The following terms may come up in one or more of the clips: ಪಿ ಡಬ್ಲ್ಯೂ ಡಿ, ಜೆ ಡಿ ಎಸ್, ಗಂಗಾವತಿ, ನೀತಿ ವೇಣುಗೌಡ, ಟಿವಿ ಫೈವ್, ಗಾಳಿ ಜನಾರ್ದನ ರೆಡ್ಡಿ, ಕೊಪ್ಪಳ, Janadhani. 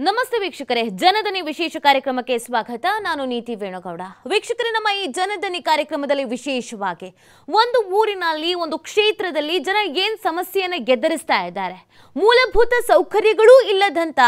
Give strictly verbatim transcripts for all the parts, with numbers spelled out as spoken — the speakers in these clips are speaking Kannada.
नमस्ते वीक्षकरे, जनधनी विशेष कार्यक्रम के स्वागत। नानु नीति वेणुगौड़। वीक्षकरे, नम्म ई जनधनी कार्यक्रमदल्लि विशेषवागि ओंदु ऊरिनल्लि ओंदु क्षेत्रदल्लि जन ಏನು ಸಮಸ್ಯೆಯನ್ನು ಗೆದರಿಸ್ತಾ ಇದ್ದಾರೆ, ಮೂಲಭೂತ ಸೌಕರ್ಯಗಳು ಇಲ್ಲದಂತ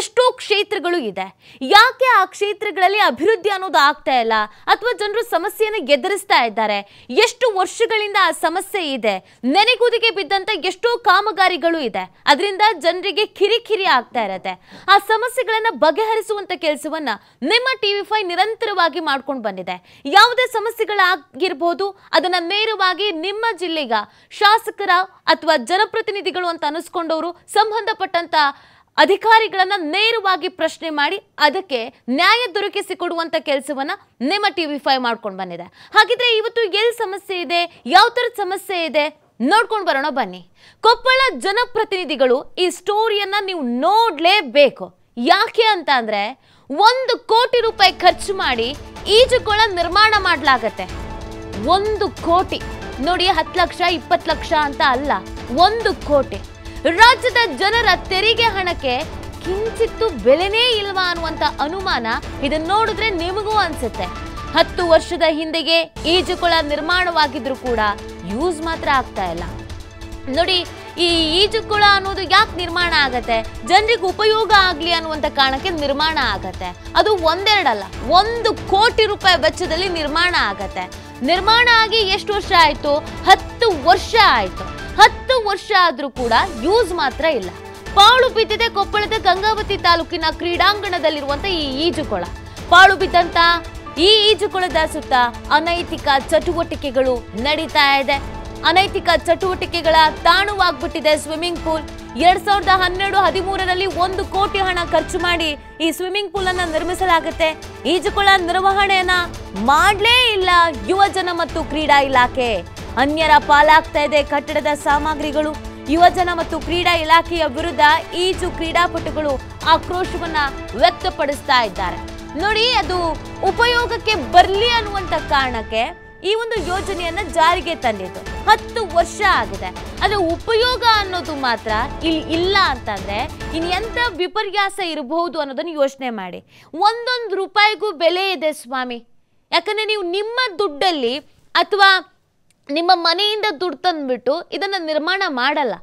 ಎಷ್ಟೋ ಕ್ಷೇತ್ರಗಳು ಇದೆ, ಯಾಕೆ ಆ ಕ್ಷೇತ್ರಗಳಲ್ಲಿ ಅಭಿವೃದ್ಧಿ ಅನ್ನೋದು ಆಗ್ತಾ ಇಲ್ಲ ಅಥವಾ ಜನರು ಸಮಸ್ಯೆಯನ್ನು ಗೆದರಿಸ್ತಾ ಇದ್ದಾರೆ, ಎಷ್ಟು ವರ್ಷಗಳಿಂದ ಆ ಸಮಸ್ಯೆ ಇದೆ, ನೆನೆಗುದಿಗೆ ಬಿದ್ದಂತ ಎಷ್ಟೋ ಕಾಮಗಾರಿಗಳು ಇದೆ, ಅದರಿಂದ ಜನರಿಗೆ ಕಿರಿಕಿರಿ ಆಗ್ತಾ ಇರುತ್ತೆ। ಆ ಸಮಸ್ಯೆಗಳನ್ನು ಬಗೆಹರಿಸುವಂತ ಕೆಲಸವನ್ನ ನಿಮ್ಮ ಟಿವಿ ಫೈವ್ ನಿರಂತರವಾಗಿ ಮಾಡ್ಕೊಂಡು ಬಂದಿದೆ। ಯಾವುದೇ ಸಮಸ್ಯೆಗಳಾಗಿರಬಹುದು ಅದನ್ನ ನೇರವಾಗಿ ನಿಮ್ಮ ಜಿಲ್ಲೆಗೆ ಶಾಸಕರ ಅಥವಾ ಜನಪ್ರತಿನಿಧಿಗಳು ಅಂತ ಅನಿಸಿಕೊಂಡವರು ಸಂಬಂಧಪಟ್ಟಂತ ಅಧಿಕಾರಿಗಳನ್ನು ನೇರವಾಗಿ ಪ್ರಶ್ನೆ ಮಾಡಿ ಅದಕ್ಕೆ ನ್ಯಾಯ ದೊರಕಿಸಿ ಕೊಡುವಂತ ಕೆಲಸವನ್ನ ನಿಮ್ಮ ಟಿವಿ ಫೈವ್ ಮಾಡ್ಕೊಂಡು ಬಂದಿದೆ। ಹಾಗಿದ್ರೆ ಇವತ್ತು ಏನು ಸಮಸ್ಯೆ ಇದೆ, ಯಾವ ತರ ಸಮಸ್ಯೆ ಇದೆ ನೋಡ್ಕೊಂಡು ಬರೋಣ ಬನ್ನಿ। ಕೊಪ್ಪಳ ಜನಪ್ರತಿನಿಧಿಗಳು ಈ ಸ್ಟೋರಿಯನ್ನ ನೀವು ನೋಡಲೇಬೇಕು। ಯಾಕೆ ಅಂತ ಅಂದ್ರೆ ಒಂದು ಕೋಟಿ ರೂಪಾಯಿ ಖರ್ಚು ಮಾಡಿ ಈಜುಕೊಳ ನಿರ್ಮಾಣ ಮಾಡಲಾಗುತ್ತೆ। ಒಂದು ಕೋಟಿ ನೋಡಿ, ಹತ್ತು ಲಕ್ಷ ಇಪ್ಪತ್ತು ಲಕ್ಷ ಅಂತ ಅಲ್ಲ, ಒಂದು ಕೋಟಿ ರಾಜ್ಯದ ಜನರ ತೆರಿಗೆ ಹಣಕ್ಕೆ ಕಿಂಚಿತ್ತು ಬೆಲೆನೇ ಇಲ್ವಾ ಅನ್ನುವಂತ ಅನುಮಾನ ಇದನ್ನ ನೋಡಿದ್ರೆ ನಿಮಗೂ ಅನ್ಸುತ್ತೆ। ಹತ್ತು ವರ್ಷದ ಹಿಂದೆಗೆ ಈಜುಕೊಳ ನಿರ್ಮಾಣವಾಗಿದ್ರು ಕೂಡ ಯೂಸ್ ಮಾತ್ರ ಆಗ್ತಾ ಇಲ್ಲ ನೋಡಿ। ಈ ಈಜುಕೊಳ ಅನ್ನೋದು ಯಾಕೆ ನಿರ್ಮಾಣ ಆಗತ್ತೆ, ಜನರಿಗೆ ಉಪಯೋಗ ಆಗಲಿ ಅನ್ನುವಂಥ ಕಾರಣಕ್ಕೆ ನಿರ್ಮಾಣ ಆಗತ್ತೆ। ಅದು ಒಂದೆರಡಲ್ಲ, ಒಂದು ಕೋಟಿ ರೂಪಾಯಿ ವೆಚ್ಚದಲ್ಲಿ ನಿರ್ಮಾಣ ಆಗತ್ತೆ। ನಿರ್ಮಾಣ ಆಗಿ ಎಷ್ಟು ವರ್ಷ ಆಯಿತು? ಹತ್ತು ವರ್ಷ ಆಯಿತು। ಹತ್ತು ವರ್ಷ ಆದರೂ ಕೂಡ ಯೂಸ್ ಮಾತ್ರ ಇಲ್ಲ। ಪಾಳು ಬಿದ್ದಿದೆ ಕೊಪ್ಪಳದ ಗಂಗಾವತಿ ತಾಲೂಕಿನ ಕ್ರೀಡಾಂಗಣದಲ್ಲಿರುವಂಥ ಈ ಈಜುಕೊಳ। ಪಾಳು ಬಿದ್ದಂಥ ಈ ಈಜುಕೊಳದ ಸುತ್ತ ಅನೈತಿಕ ಚಟುವಟಿಕೆಗಳು ನಡೀತಾ ಇದೆ, ಅನೈತಿಕ ಚಟುವಟಿಕೆಗಳ ತಾಣವಾಗ್ಬಿಟ್ಟಿದೆ ಸ್ವಿಮ್ಮಿಂಗ್ ಪೂಲ್। ಎರಡ್ ಸಾವಿರದ ಹನ್ನೆರಡು ಹದಿಮೂರರಲ್ಲಿ ಒಂದು ಕೋಟಿ ಹಣ ಖರ್ಚು ಮಾಡಿ ಈ ಸ್ವಿಮ್ಮಿಂಗ್ ಪೂಲ್ ಅನ್ನ ನಿರ್ಮಿಸಲಾಗುತ್ತೆ। ಈಜುಕೊಳ ನಿರ್ವಹಣೆಯನ್ನ ಮಾಡಲೇ ಇಲ್ಲ ಯುವಜನ ಮತ್ತು ಕ್ರೀಡಾ ಇಲಾಖೆ। ಅನ್ಯರ ಪಾಲಾಗ್ತಾ ಇದೆ ಕಟ್ಟಡದ ಸಾಮಗ್ರಿಗಳು। ಯುವಜನ ಮತ್ತು ಕ್ರೀಡಾ ಇಲಾಖೆಯ ವಿರುದ್ಧ ಈಜು ಕ್ರೀಡಾಪಟುಗಳು ಆಕ್ರೋಶವನ್ನ ವ್ಯಕ್ತಪಡಿಸ್ತಾ ಇದ್ದಾರೆ ನೋಡಿ। ಅದು ಉಪಯೋಗಕ್ಕೆ ಬರಲಿ ಅನ್ನುವಂತ ಕಾರಣಕ್ಕೆ ಈ ಒಂದು ಯೋಜನೆಯನ್ನ ಜಾರಿಗೆ ತಂದಿತ್ತು, ಹತ್ತು ವರ್ಷ ಆಗಿದೆ, ಅದು ಉಪಯೋಗ ಅನ್ನೋದು ಮಾತ್ರ ಇಲ್ಲಿ ಇಲ್ಲ ಅಂತಂದ್ರೆ ಇನ್ನು ಎಂತ ವಿಪರ್ಯಾಸ ಇರಬಹುದು ಅನ್ನೋದನ್ನು ಯೋಚನೆ ಮಾಡಿ। ಒಂದೊಂದು ರೂಪಾಯಿಗೂ ಬೆಲೆ ಇದೆ ಸ್ವಾಮಿ, ಯಾಕಂದ್ರೆ ನೀವು ನಿಮ್ಮ ದುಡ್ಡಲ್ಲಿ ಅಥವಾ ನಿಮ್ಮ ಮನೆಯಿಂದ ದುಡ್ಡು ತಂದ್ಬಿಟ್ಟು ಇದನ್ನ ನಿರ್ಮಾಣ ಮಾಡಲ್ಲ।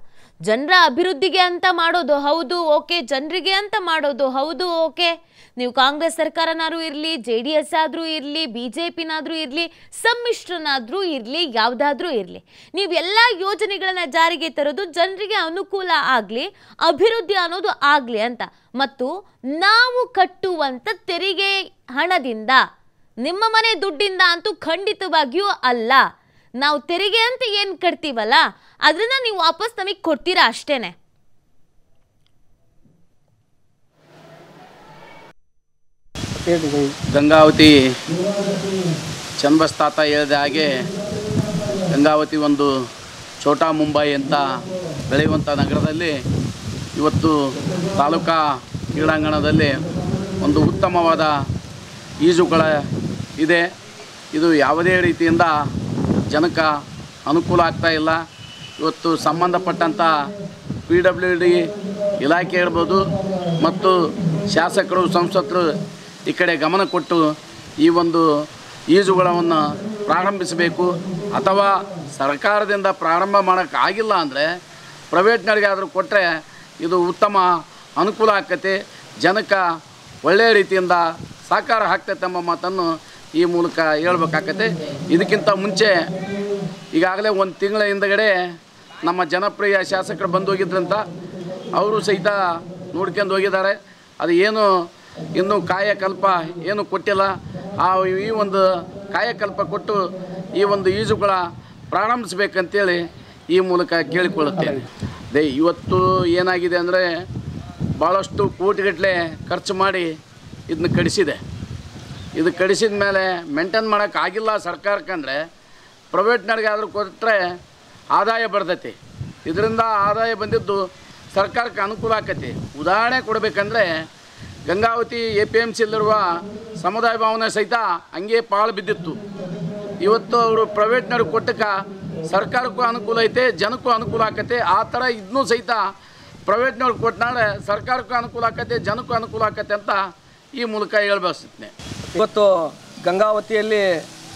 ಜನರ ಅಭಿವೃದ್ಧಿಗೆ ಅಂತ ಮಾಡೋದು ಹೌದು, ಓಕೆ, ಜನರಿಗೆ ಅಂತ ಮಾಡೋದು ಹೌದು, ಓಕೆ, ನೀವು ಕಾಂಗ್ರೆಸ್ ಸರ್ಕಾರನಾದ್ರೂ ಇರಲಿ, ಜೆ ಡಿ ಎಸ್ ಆದರೂ ಇರಲಿ, ಬಿ ಜೆ ಪಿನಾದರೂ ಇರಲಿ, ಸಮ್ಮಿಶ್ರನಾದರೂ ಇರಲಿ, ಯಾವುದಾದ್ರೂ ಇರಲಿ, ನೀವೆಲ್ಲ ಯೋಜನೆಗಳನ್ನು ಜಾರಿಗೆ ತರೋದು ಜನರಿಗೆ ಅನುಕೂಲ ಆಗಲಿ, ಅಭಿವೃದ್ಧಿ ಅನ್ನೋದು ಆಗಲಿ ಅಂತ। ಮತ್ತು ನಾವು ಕಟ್ಟುವಂಥ ತೆರಿಗೆ ಹಣದಿಂದ, ನಿಮ್ಮ ಮನೆ ದುಡ್ಡಿಂದ ಅಂತೂ ಖಂಡಿತವಾಗಿಯೂ ಅಲ್ಲ, ನಾವು ತೆರಿಗೆ ಅಂತ ಏನು ಕಟ್ತೀವಲ್ಲ ಅದರಿಂದ ನೀವು ವಾಪಸ್ ನಮಗೆ ಕೊಡ್ತೀರಾ ಅಷ್ಟೇನೆ। ಗಂಗಾವತಿ ಚಂಬಸ್ ತಾತ ಹೇಳಿದ ಹಾಗೆ ಗಂಗಾವತಿ ಒಂದು ಛೋಟಾ ಮುಂಬೈ ಅಂತ ಬೆಳೆಯುವಂಥ ನಗರದಲ್ಲಿ ಇವತ್ತು ತಾಲೂಕಾ ಕ್ರೀಡಾಂಗಣದಲ್ಲಿ ಒಂದು ಉತ್ತಮವಾದ ಈಜುಗಳ ಇದೆ। ಇದು ಯಾವುದೇ ರೀತಿಯಿಂದ ಜನಕ್ಕೆ ಅನುಕೂಲ ಆಗ್ತಾ ಇಲ್ಲ। ಇವತ್ತು ಸಂಬಂಧಪಟ್ಟಂಥ ಪಿ ಡಬ್ಲ್ಯೂ ಡಿ ಇಲಾಖೆ ಇರ್ಬೋದು ಮತ್ತು ಶಾಸಕರು ಸಂಸದರು ಈ ಕಡೆ ಗಮನ ಕೊಟ್ಟು ಈ ಒಂದು ಈಜುಗಳನ್ನು ಪ್ರಾರಂಭಿಸಬೇಕು, ಅಥವಾ ಸರ್ಕಾರದಿಂದ ಪ್ರಾರಂಭ ಮಾಡೋಕ್ಕಾಗಿಲ್ಲ ಅಂದರೆ ಪ್ರೈವೇಟ್ನವ್ರಿಗೆ ಆದರೂ ಕೊಟ್ಟರೆ ಇದು ಉತ್ತಮ ಅನುಕೂಲ ಆಕತೆ, ಜನಕ್ಕೆ ಒಳ್ಳೆಯ ರೀತಿಯಿಂದ ಸಹಕಾರ ಆಗ್ತೈತೆ ಎಂಬ ಮಾತನ್ನು ಈ ಮೂಲಕ ಹೇಳ್ಬೇಕಾಗತ್ತೆ। ಇದಕ್ಕಿಂತ ಮುಂಚೆ ಈಗಾಗಲೇ ಒಂದು ತಿಂಗಳ ಹಿಂದಗಡೆ ನಮ್ಮ ಜನಪ್ರಿಯ ಶಾಸಕರು ಬಂದು ಹೋಗಿದ್ರಂತ, ಅವರು ಸಹಿತ ನೋಡ್ಕೊಂಡು ಹೋಗಿದ್ದಾರೆ, ಅದು ಏನು ಇನ್ನೂ ಕಾಯಕಲ್ಪ ಏನು ಕೊಟ್ಟಿಲ್ಲ। ಆ ಈ ಒಂದು ಕಾಯಕಲ್ಪ ಕೊಟ್ಟು ಈ ಒಂದು ಈಜುಗಳ ಪ್ರಾರಂಭಿಸಬೇಕಂತೇಳಿ ಈ ಮೂಲಕ ಕೇಳಿಕೊಳ್ಳುತ್ತೇನೆ। ಅದೇ ಇವತ್ತು ಏನಾಗಿದೆ ಅಂದರೆ ಭಾಳಷ್ಟು ಕೋಟಿಗಟ್ಟಲೆ ಖರ್ಚು ಮಾಡಿ ಇದನ್ನ ಕಡಿಸಿದೆ, ಇದು ಕಡಿಸಿದ ಮೇಲೆ ಮೇಂಟೈನ್ ಮಾಡೋಕ್ಕಾಗಿಲ್ಲ ಸರ್ಕಾರಕ್ಕಂದರೆ ಪ್ರೈವೇಟ್ನವ್ರಿಗೆ ಆದರೂ ಕೊಟ್ಟರೆ ಆದಾಯ ಬರ್ತೈತಿ, ಇದರಿಂದ ಆದಾಯ ಬಂದಿದ್ದು ಸರ್ಕಾರಕ್ಕೆ ಅನುಕೂಲ ಆಕತಿ। ಉದಾಹರಣೆ ಕೊಡಬೇಕಂದ್ರೆ ಗಂಗಾವತಿ ಎ ಪಿ ಎಮ್ ಸಿಲಿರುವ ಸಮುದಾಯ ಭವನ ಸಹಿತ ಹಂಗೆ ಪಾಳು ಬಿದ್ದಿತ್ತು, ಇವತ್ತು ಅವರು ಪ್ರೈವೇಟ್ನವ್ರಿಗೆ ಕೊಟ್ಟಕ್ಕೆ ಸರ್ಕಾರಕ್ಕೂ ಅನುಕೂಲ ಐತೆ, ಜನಕ್ಕೂ ಅನುಕೂಲ ಆಕತೆ। ಆ ಥರ ಇದನ್ನೂ ಸಹಿತ ಪ್ರೈವೇಟ್ನವರು ಕೊಟ್ಟನಾಳೆ ಸರ್ಕಾರಕ್ಕೆ ಅನುಕೂಲ ಆಗತ್ತೆ ಜನಕ್ಕೆ ಅನುಕೂಲ ಆಗತ್ತೆ ಅಂತ ಈ ಮೂಲಕ ಹೇಳಬಯಸುತ್ತೇನೆ। ಇವತ್ತು ಗಂಗಾವತಿಯಲ್ಲಿ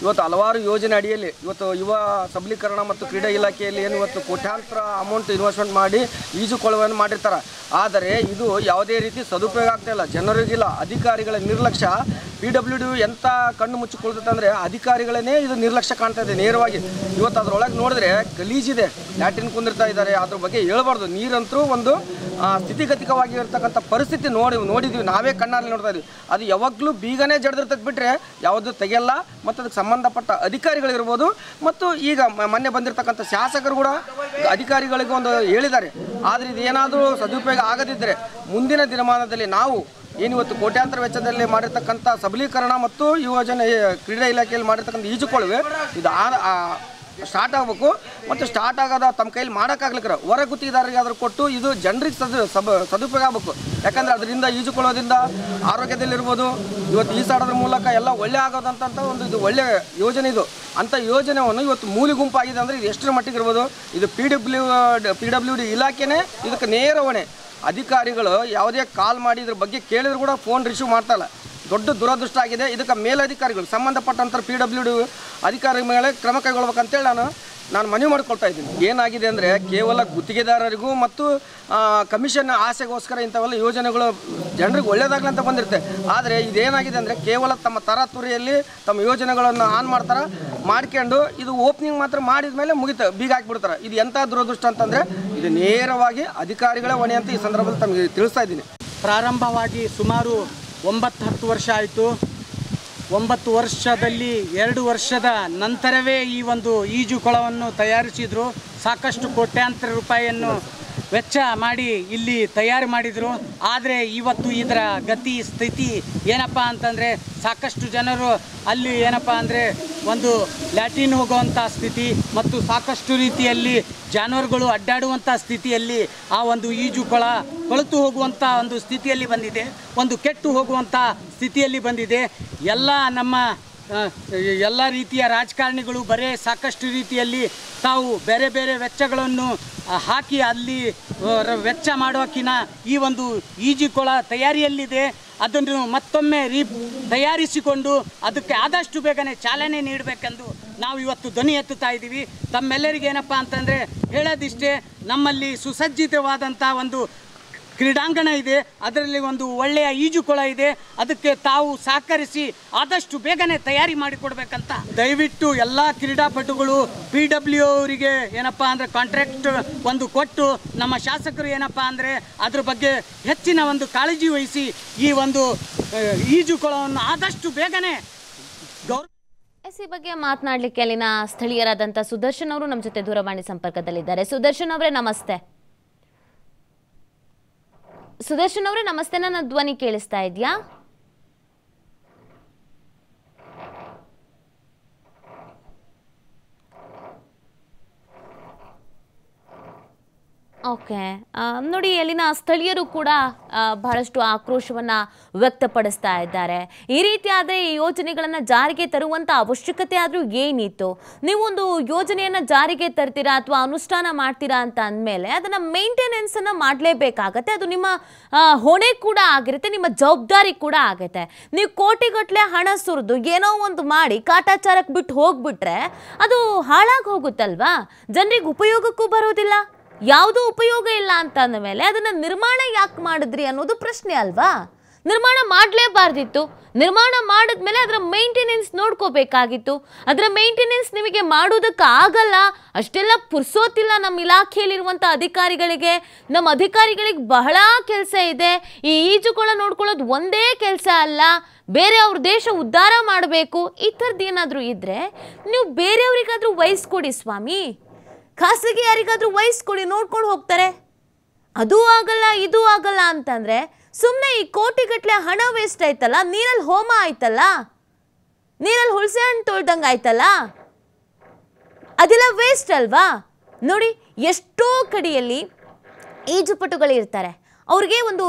ಇವತ್ತು ಹಲವಾರು ಯೋಜನೆ ಅಡಿಯಲ್ಲಿ ಇವತ್ತು ಯುವ ಸಬಲೀಕರಣ ಮತ್ತು ಕ್ರೀಡಾ ಇಲಾಖೆಯಲ್ಲಿ ಏನು ಇವತ್ತು ಕೋಟ್ಯಾಂತರ ಅಮೌಂಟ್ ಇನ್ವೆಸ್ಟ್ಮೆಂಟ್ ಮಾಡಿ ಈಜುಕೊಳವನ್ನು ಮಾಡಿರ್ತಾರೆ, ಆದರೆ ಇದು ಯಾವುದೇ ರೀತಿ ಸದುಪಯೋಗ ಆಗ್ತಿಲ್ಲ ಜನರಿಗಿಲ್ಲ, ಅಧಿಕಾರಿಗಳ ನಿರ್ಲಕ್ಷ್ಯ ಪಿ ಡಬ್ಲ್ಯೂ ಡಿ ಎಂಥ ಕಣ್ಣು ಮುಚ್ಚಿಕೊಳ್ತದೆ ಅಂದರೆ ಅಧಿಕಾರಿಗಳೇ ಇದು ನಿರ್ಲಕ್ಷ್ಯ ಕಾಣ್ತಾ ಇದೆ ನೇರವಾಗಿ। ಇವತ್ತು ಅದರೊಳಗೆ ನೋಡಿದ್ರೆ ಗಲೀಜಿದೆ, ಲ್ಯಾಟಿನ್ ಕುಂದಿರ್ತಾ ಇದ್ದಾರೆ, ಅದ್ರ ಬಗ್ಗೆ ಹೇಳಬಾರ್ದು। ನೀರಂತರೂ ಒಂದು ಸ್ಥಿತಿಗತಿಕವಾಗಿರ್ತಕ್ಕಂಥ ಪರಿಸ್ಥಿತಿ ನೋಡಿ ನೋಡಿದ್ವಿ ನಾವೇ ಕಣ್ಣಾರಲ್ಲಿ ನೋಡ್ತಾ ಇದ್ವಿ, ಅದು ಯಾವಾಗಲೂ ಬೀಗನೇ ಜಡ್ದಿರ್ತದೆ ಬಿಟ್ಟರೆ ಯಾವುದು ತೆಗೆಯಲ್ಲ। ಮತ್ತು ಅದಕ್ಕೆ ಸಂಬಂಧಪಟ್ಟ ಅಧಿಕಾರಿಗಳಿರ್ಬೋದು ಮತ್ತು ಈಗ ಮೊನ್ನೆ ಬಂದಿರತಕ್ಕಂಥ ಶಾಸಕರು ಕೂಡ ಅಧಿಕಾರಿಗಳಿಗೆ ಒಂದು ಹೇಳಿದ್ದಾರೆ, ಆದರೆ ಇದೇನಾದರೂ ಸದುಪಯೋಗ ಆಗದಿದ್ದರೆ ಮುಂದಿನ ದಿನಮಾನದಲ್ಲಿ ನಾವು ಏನಿವತ್ತು ಕೋಟ್ಯಾಂತರ ವೆಚ್ಚದಲ್ಲಿ ಮಾಡಿರ್ತಕ್ಕಂಥ ಸಬಲೀಕರಣ ಮತ್ತು ಯುವಜನ ಕ್ರೀಡಾ ಇಲಾಖೆಯಲ್ಲಿ ಮಾಡಿರ್ತಕ್ಕಂಥ ಈಜುಕೊಳವೆ ಇದು ಸ್ಟಾರ್ಟ್ ಆಗಬೇಕು, ಮತ್ತು ಸ್ಟಾರ್ಟ್ ಆಗೋದ ತಮ್ಮ ಕೈಯಲ್ಲಿ ಮಾಡೋಕ್ಕಾಗ್ಲಿಕ್ಕೆ ಹೊರ ಗುತ್ತಿಗೆದಾರರಿಗಾದರೂ ಕೊಟ್ಟು ಇದು ಜನರಿಗೆ ಸದು ಸಬ ಸದುಪಯೋಗ ಆಗಬೇಕು। ಯಾಕಂದರೆ ಅದರಿಂದ ಈಜುಕೊಳ್ಳೋದ್ರಿಂದ ಆರೋಗ್ಯದಲ್ಲಿರ್ಬೋದು ಇವತ್ತು ಈಸಾಡೋದ್ರ ಮೂಲಕ ಎಲ್ಲ ಒಳ್ಳೆ ಆಗೋದಂಥ ಒಂದು ಇದು ಒಳ್ಳೆಯ ಯೋಜನೆ ಇದು, ಅಂಥ ಯೋಜನೆಯನ್ನು ಇವತ್ತು ಮೂಲಿ ಗುಂಪಾಗಿದೆ ಅಂದರೆ ಇದು ಎಷ್ಟರ ಮಟ್ಟಿಗೆ ಇರ್ಬೋದು, ಇದು P W ಪಿ ಡಬ್ಲ್ಯೂ ಡಿ ಇಲಾಖೆನೇ ಇದಕ್ಕೆ ನೇರ ಹೊಣೆ। ಅಧಿಕಾರಿಗಳು ಯಾವುದೇ ಕಾಲ್ ಮಾಡಿ ಇದ್ರ ಬಗ್ಗೆ ಕೇಳಿದ್ರು ಕೂಡ ಫೋನ್ ರಿಸೀವ್ ಮಾಡ್ತಾಯಿಲ್ಲ, ದೊಡ್ಡ ದುರದೃಷ್ಟ ಆಗಿದೆ। ಇದಕ್ಕೆ ಮೇಲಧಿಕಾರಿಗಳು ಸಂಬಂಧಪಟ್ಟಂಥ ಪಿ ಡಬ್ಲ್ಯೂ ಡಿ ಅಧಿಕಾರಿಗಳ ಮೇಲೆ ಕ್ರಮ ಕೈಗೊಳ್ಬೇಕಂತೇಳಿ ನಾನು ನಾನು ಮನವಿ ಮಾಡಿಕೊಳ್ತಾ ಇದ್ದೀನಿ। ಏನಾಗಿದೆ ಅಂದರೆ ಕೇವಲ ಗುತ್ತಿಗೆದಾರರಿಗೂ ಮತ್ತು ಕಮಿಷನ್ ಆಸೆಗೋಸ್ಕರ ಇಂಥವೆಲ್ಲ ಯೋಜನೆಗಳು ಜನರಿಗೆ ಒಳ್ಳೆಯದಾಗಲಿ ಅಂತ ಬಂದಿರುತ್ತೆ, ಆದರೆ ಇದೇನಾಗಿದೆ ಅಂದರೆ ಕೇವಲ ತಮ್ಮ ತರಾತುರಿಯಲ್ಲಿ ತಮ್ಮ ಯೋಜನೆಗಳನ್ನು ಆನ್ ಮಾಡ್ತಾರೆ, ಮಾಡ್ಕೊಂಡು ಇದು ಓಪನಿಂಗ್ ಮಾತ್ರ ಮಾಡಿದ ಮೇಲೆ ಮುಗಿತ ಬೀಗ ಹಾಕಿಬಿಡ್ತಾರೆ। ಇದು ಎಂಥ ದುರದೃಷ್ಟ ಅಂತಂದರೆ ಇದು ನೇರವಾಗಿ ಅಧಿಕಾರಿಗಳ ಹೊಣೆ ಅಂತ ಈ ಸಂದರ್ಭದಲ್ಲಿ ತಮಗೆ ತಿಳಿಸ್ತಾ ಇದ್ದೀನಿ। ಪ್ರಾರಂಭವಾಗಿ ಸುಮಾರು ಒಂಬತ್ತು ಹತ್ತು ವರ್ಷ ಆಯಿತು, ಒಂಬತ್ತು ವರ್ಷದಲ್ಲಿ ಎರಡು ವರ್ಷದ ನಂತರವೇ ಈ ಒಂದು ಈಜುಕೊಳವನ್ನು ತಯಾರಿಸಿದರು, ಸಾಕಷ್ಟು ಕೋಟ್ಯಾಂತರ ರೂಪಾಯಿಯನ್ನು ವೆಚ್ಚ ಮಾಡಿ ಇಲ್ಲಿ ತಯಾರು ಮಾಡಿದರು, ಆದರೆ ಇವತ್ತು ಇದರ ಗತಿ ಸ್ಥಿತಿ ಏನಪ್ಪ ಅಂತಂದರೆ ಸಾಕಷ್ಟು ಜನರು ಅಲ್ಲಿ ಏನಪ್ಪ ಅಂದರೆ ಒಂದು ಲ್ಯಾಟಿನ್ ಹೋಗುವಂಥ ಸ್ಥಿತಿ ಮತ್ತು ಸಾಕಷ್ಟು ರೀತಿಯಲ್ಲಿ ಜಾನುವಾರುಗಳು ಅಡ್ಡಾಡುವಂಥ ಸ್ಥಿತಿಯಲ್ಲಿ ಆ ಒಂದು ಈಜುಕೊಳ ಕೊಳೆತು ಹೋಗುವಂಥ ಒಂದು ಸ್ಥಿತಿಯಲ್ಲಿ ಬಂದಿದೆ, ಒಂದು ಕೆಟ್ಟು ಹೋಗುವಂಥ ಸ್ಥಿತಿಯಲ್ಲಿ ಬಂದಿದೆ। ಎಲ್ಲ ನಮ್ಮ ಎಲ್ಲ ರೀತಿಯ ರಾಜಕಾರಣಿಗಳು ಬರೇ ಸಾಕಷ್ಟು ರೀತಿಯಲ್ಲಿ ತಾವು ಬೇರೆ ಬೇರೆ ವೆಚ್ಚಗಳನ್ನು ಹಾಕಿ ಅಲ್ಲಿ ವೆಚ್ಚ ಮಾಡೋಕ್ಕಿನ ಈ ಒಂದು ಈಜುಕೊಳ ತಯಾರಿಯಲ್ಲಿದೆ, ಅದನ್ನು ಮತ್ತೊಮ್ಮೆ ರೀ ತಯಾರಿಸಿಕೊಂಡು ಅದಕ್ಕೆ ಆದಷ್ಟು ಬೇಗನೆ ಚಾಲನೆ ನೀಡಬೇಕೆಂದು ನಾವು ಇವತ್ತು ಧ್ವನಿ ಎತ್ತುತ್ತಾ ಇದ್ದೀವಿ। ತಮ್ಮೆಲ್ಲರಿಗೇನಪ್ಪ ಅಂತಂದರೆ ಹೇಳೋದಿಷ್ಟೇ, ನಮ್ಮಲ್ಲಿ ಸುಸಜ್ಜಿತವಾದಂಥ ಒಂದು ಕ್ರೀಡಾಂಗಣ ಇದೆ, ಅದರಲ್ಲಿ ಒಂದು ಒಳ್ಳೆಯ ಈಜುಕೊಳ ಇದೆ, ಅದಕ್ಕೆ ತಾವು ಸಹಕರಿಸಿ ಆದಷ್ಟು ಬೇಗನೆ ತಯಾರಿ ಮಾಡಿಕೊಡ್ಬೇಕಂತ ದಯವಿಟ್ಟು ಎಲ್ಲ ಕ್ರೀಡಾಪಟುಗಳು ಪಿ ಡಬ್ಲ್ಯೂ ಅವರಿಗೆ ಏನಪ್ಪ ಅಂದರೆ ಕಾಂಟ್ರಾಕ್ಟ್ ಒಂದು ಕೊಟ್ಟು ನಮ್ಮ ಶಾಸಕರು ಏನಪ್ಪ ಅಂದರೆ ಅದ್ರ ಬಗ್ಗೆ ಹೆಚ್ಚಿನ ಒಂದು ಕಾಳಜಿ ವಹಿಸಿ ಈ ಒಂದು ಈಜುಕೊಳವನ್ನು ಆದಷ್ಟು ಬೇಗನೆ ಗೌರವ ಎಸ್ ಈ ಬಗ್ಗೆ ಮಾತನಾಡಲಿಕ್ಕೆ ಅಲ್ಲಿನ ಸ್ಥಳೀಯರಾದಂಥ ಸುದರ್ಶನ್ ಅವರು ನಮ್ಮ ಜೊತೆ ದೂರವಾಣಿ ಸಂಪರ್ಕದಲ್ಲಿದ್ದಾರೆ। ಸುದರ್ಶನ್ ಅವರೇ ನಮಸ್ತೆ। ಸುದರ್ಶನ್ ಅವರೇ ನಮಸ್ತೆ, ನನ್ನ ಧ್ವನಿ ಕೇಳಿಸ್ತಾ ಇದೆಯಾ? ಓಕೆ, ನೋಡಿ ಅಲ್ಲಿನ ಸ್ಥಳೀಯರು ಕೂಡ ಬಹಳಷ್ಟು ಆಕ್ರೋಶವನ್ನ ವ್ಯಕ್ತಪಡಿಸ್ತಾ ಇದ್ದಾರೆ। ಈ ರೀತಿ ಆದರೆ ಈ ಯೋಜನೆಗಳನ್ನು ಜಾರಿಗೆ ತರುವಂಥ ಅವಶ್ಯಕತೆ ಆದರೂ ಏನಿತ್ತು? ನೀವೊಂದು ಯೋಜನೆಯನ್ನು ಜಾರಿಗೆ ತರ್ತೀರಾ ಅಥವಾ ಅನುಷ್ಠಾನ ಮಾಡ್ತೀರಾ ಅಂತ ಅಂದಮೇಲೆ ಅದನ್ನು ಮೇಂಟೆನೆನ್ಸನ್ನು ಮಾಡಲೇಬೇಕಾಗತ್ತೆ, ಅದು ನಿಮ್ಮ ಹೊಣೆ ಕೂಡ ಆಗಿರುತ್ತೆ, ನಿಮ್ಮ ಜವಾಬ್ದಾರಿ ಕೂಡ ಆಗುತ್ತೆ। ನೀವು ಕೋಟಿಗಟ್ಟಲೆ ಹಣ ಸುರಿದು ಏನೋ ಒಂದು ಮಾಡಿ ಕಾಟಾಚಾರಕ್ಕೆ ಬಿಟ್ಟು ಹೋಗ್ಬಿಟ್ರೆ ಅದು ಹಾಳಾಗಿ ಹೋಗುತ್ತಲ್ವಾ, ಜನರಿಗೆ ಉಪಯೋಗಕ್ಕೂ ಬರೋದಿಲ್ಲ, ಯಾವುದೂ ಉಪಯೋಗ ಇಲ್ಲ ಅಂತ ಅಂದ ಮೇಲೆ ಅದನ್ನು ನಿರ್ಮಾಣ ಯಾಕೆ ಮಾಡಿದ್ರಿ ಅನ್ನೋದು ಪ್ರಶ್ನೆ ಅಲ್ವಾ? ನಿರ್ಮಾಣ ಮಾಡಲೇಬಾರ್ದಿತ್ತು, ನಿರ್ಮಾಣ ಮಾಡಿದ್ಮೇಲೆ ಅದರ ಮೇಂಟೆನೆನ್ಸ್ ನೋಡ್ಕೋಬೇಕಾಗಿತ್ತು, ಅದರ ಮೇಂಟೆನೆನ್ಸ್ ನಿಮಗೆ ಮಾಡೋದಕ್ಕೆ ಆಗಲ್ಲ, ಅಷ್ಟೆಲ್ಲ ಪುರ್ಸೋತಿಲ್ಲ ನಮ್ಮ ಇಲಾಖೆಯಲ್ಲಿರುವಂಥ ಅಧಿಕಾರಿಗಳಿಗೆ, ನಮ್ಮ ಅಧಿಕಾರಿಗಳಿಗೆ ಬಹಳ ಕೆಲಸ ಇದೆ। ಈ ಈಜುಕೊಳ ನೋಡ್ಕೊಳ್ಳೋದು ಒಂದೇ ಕೆಲಸ ಅಲ್ಲ, ಬೇರೆ ಅವ್ರ ದೇಶ ಉದ್ಧಾರ ಮಾಡಬೇಕು, ಈ ಥರದ್ದು ಏನಾದರೂ ಇದ್ದರೆ ನೀವು ಬೇರೆಯವರಿಗಾದರೂ ವಹಿಸ್ಕೊಡಿ ಸ್ವಾಮಿ, ಖಾಸಗಿ ಯಾರಿಗಾದರೂ ವಹಿಸ್ಕೊಡಿ, ನೋಡ್ಕೊಂಡು ಹೋಗ್ತಾರೆ। ಅದೂ ಆಗಲ್ಲ ಇದೂ ಆಗಲ್ಲ ಅಂತಂದರೆ ಸುಮ್ಮನೆ ಈ ಕೋಟಿಗಟ್ಟಲೆ ಹಣ ವೇಸ್ಟ್ ಆಯ್ತಲ್ಲ, ನೀರಲ್ಲಿ ಹೋಮ ಆಯ್ತಲ್ಲ, ನೀರಲ್ಲಿ ಹುಣಸೆ ಹಣ್ಣು ತೊಳ್ದಂಗೆ ಆಯ್ತಲ್ಲ, ಅದೆಲ್ಲ ವೇಸ್ಟ್ ಅಲ್ವಾ? ನೋಡಿ ಎಷ್ಟೋ ಕಡೆಯಲ್ಲಿ ಈಜುಪಟುಗಳು ಇರ್ತಾರೆ, ಅವ್ರಿಗೆ ಒಂದು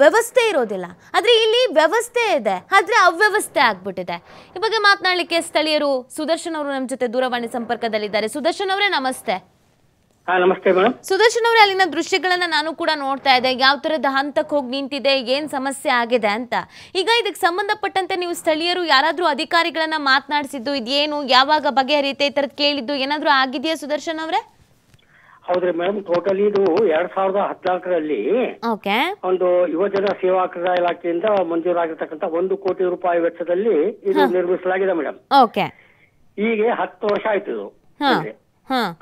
ವ್ಯವಸ್ಥೆ ಇರೋದಿಲ್ಲ, ಆದರೆ ಇಲ್ಲಿ ವ್ಯವಸ್ಥೆ ಇದೆ, ಆದರೆ ಅವ್ಯವಸ್ಥೆ ಆಗ್ಬಿಟ್ಟಿದೆ। ಈ ಬಗ್ಗೆ ಮಾತನಾಡಲಿಕ್ಕೆ ಸ್ಥಳೀಯರು ಸುದರ್ಶನ್ ಅವರು ನಮ್ಮ ಜೊತೆ ದೂರವಾಣಿ ಸಂಪರ್ಕದಲ್ಲಿದ್ದಾರೆ। ಸುದರ್ಶನ್ ಅವರೇ ನಮಸ್ತೆ। ನಮಸ್ತೆ ಮೇಡಮ್. ಸುದರ್ಶನ್ ಅವರೇ, ಅಲ್ಲಿನ ದೃಶ್ಯಗಳನ್ನ ನಾನು ಕೂಡ ನೋಡ್ತಾ ಇದ್ದೆ. ಯಾವ ತರದ ಹಂತಕ್ಕೆ ಹೋಗಿ ನಿಂತಿದೆ, ಏನ್ ಸಮಸ್ಯೆ ಆಗಿದೆ ಅಂತ. ಈಗ ಇದಕ್ಕೆ ಸಂಬಂಧಪಟ್ಟಂತೆ ನೀವು ಸ್ಥಳೀಯರು ಯಾರಾದ್ರೂ ಅಧಿಕಾರಿಗಳನ್ನ ಮಾತನಾಡಿಸಿದ್ದು, ಇದೇನು ಯಾವಾಗ ಬಗೆಹರಿಯುತ್ತೆ ಈ ತರದ್ ಕೇಳಿದ್ದು ಏನಾದ್ರೂ ಆಗಿದೆಯಾ ಸುದರ್ಶನ್ ಅವರೇ? ಹೌದ್ರಿ ಮೇಡಮ್, ಟೋಟಲಿ ಇದು ಎರಡ್ ಸಾವಿರದ ಹದಿನಾಲ್ಕರಲ್ಲಿ ಒಂದು ಯುವಜನ ಸೇವಾ ಕ್ರೀಡಾ ಇಲಾಖೆಯಿಂದ ಮಂಜೂರಾಗಿರ್ತಕ್ಕಂಥ ಒಂದು ಕೋಟಿ ರೂಪಾಯಿ ವೆಚ್ಚದಲ್ಲಿ ಇದು ನಿರ್ಮಿಸಲಾಗಿದೆ ಮೇಡಮ್. ಈಗ ಹತ್ತು ವರ್ಷ ಆಯ್ತು ಇದು.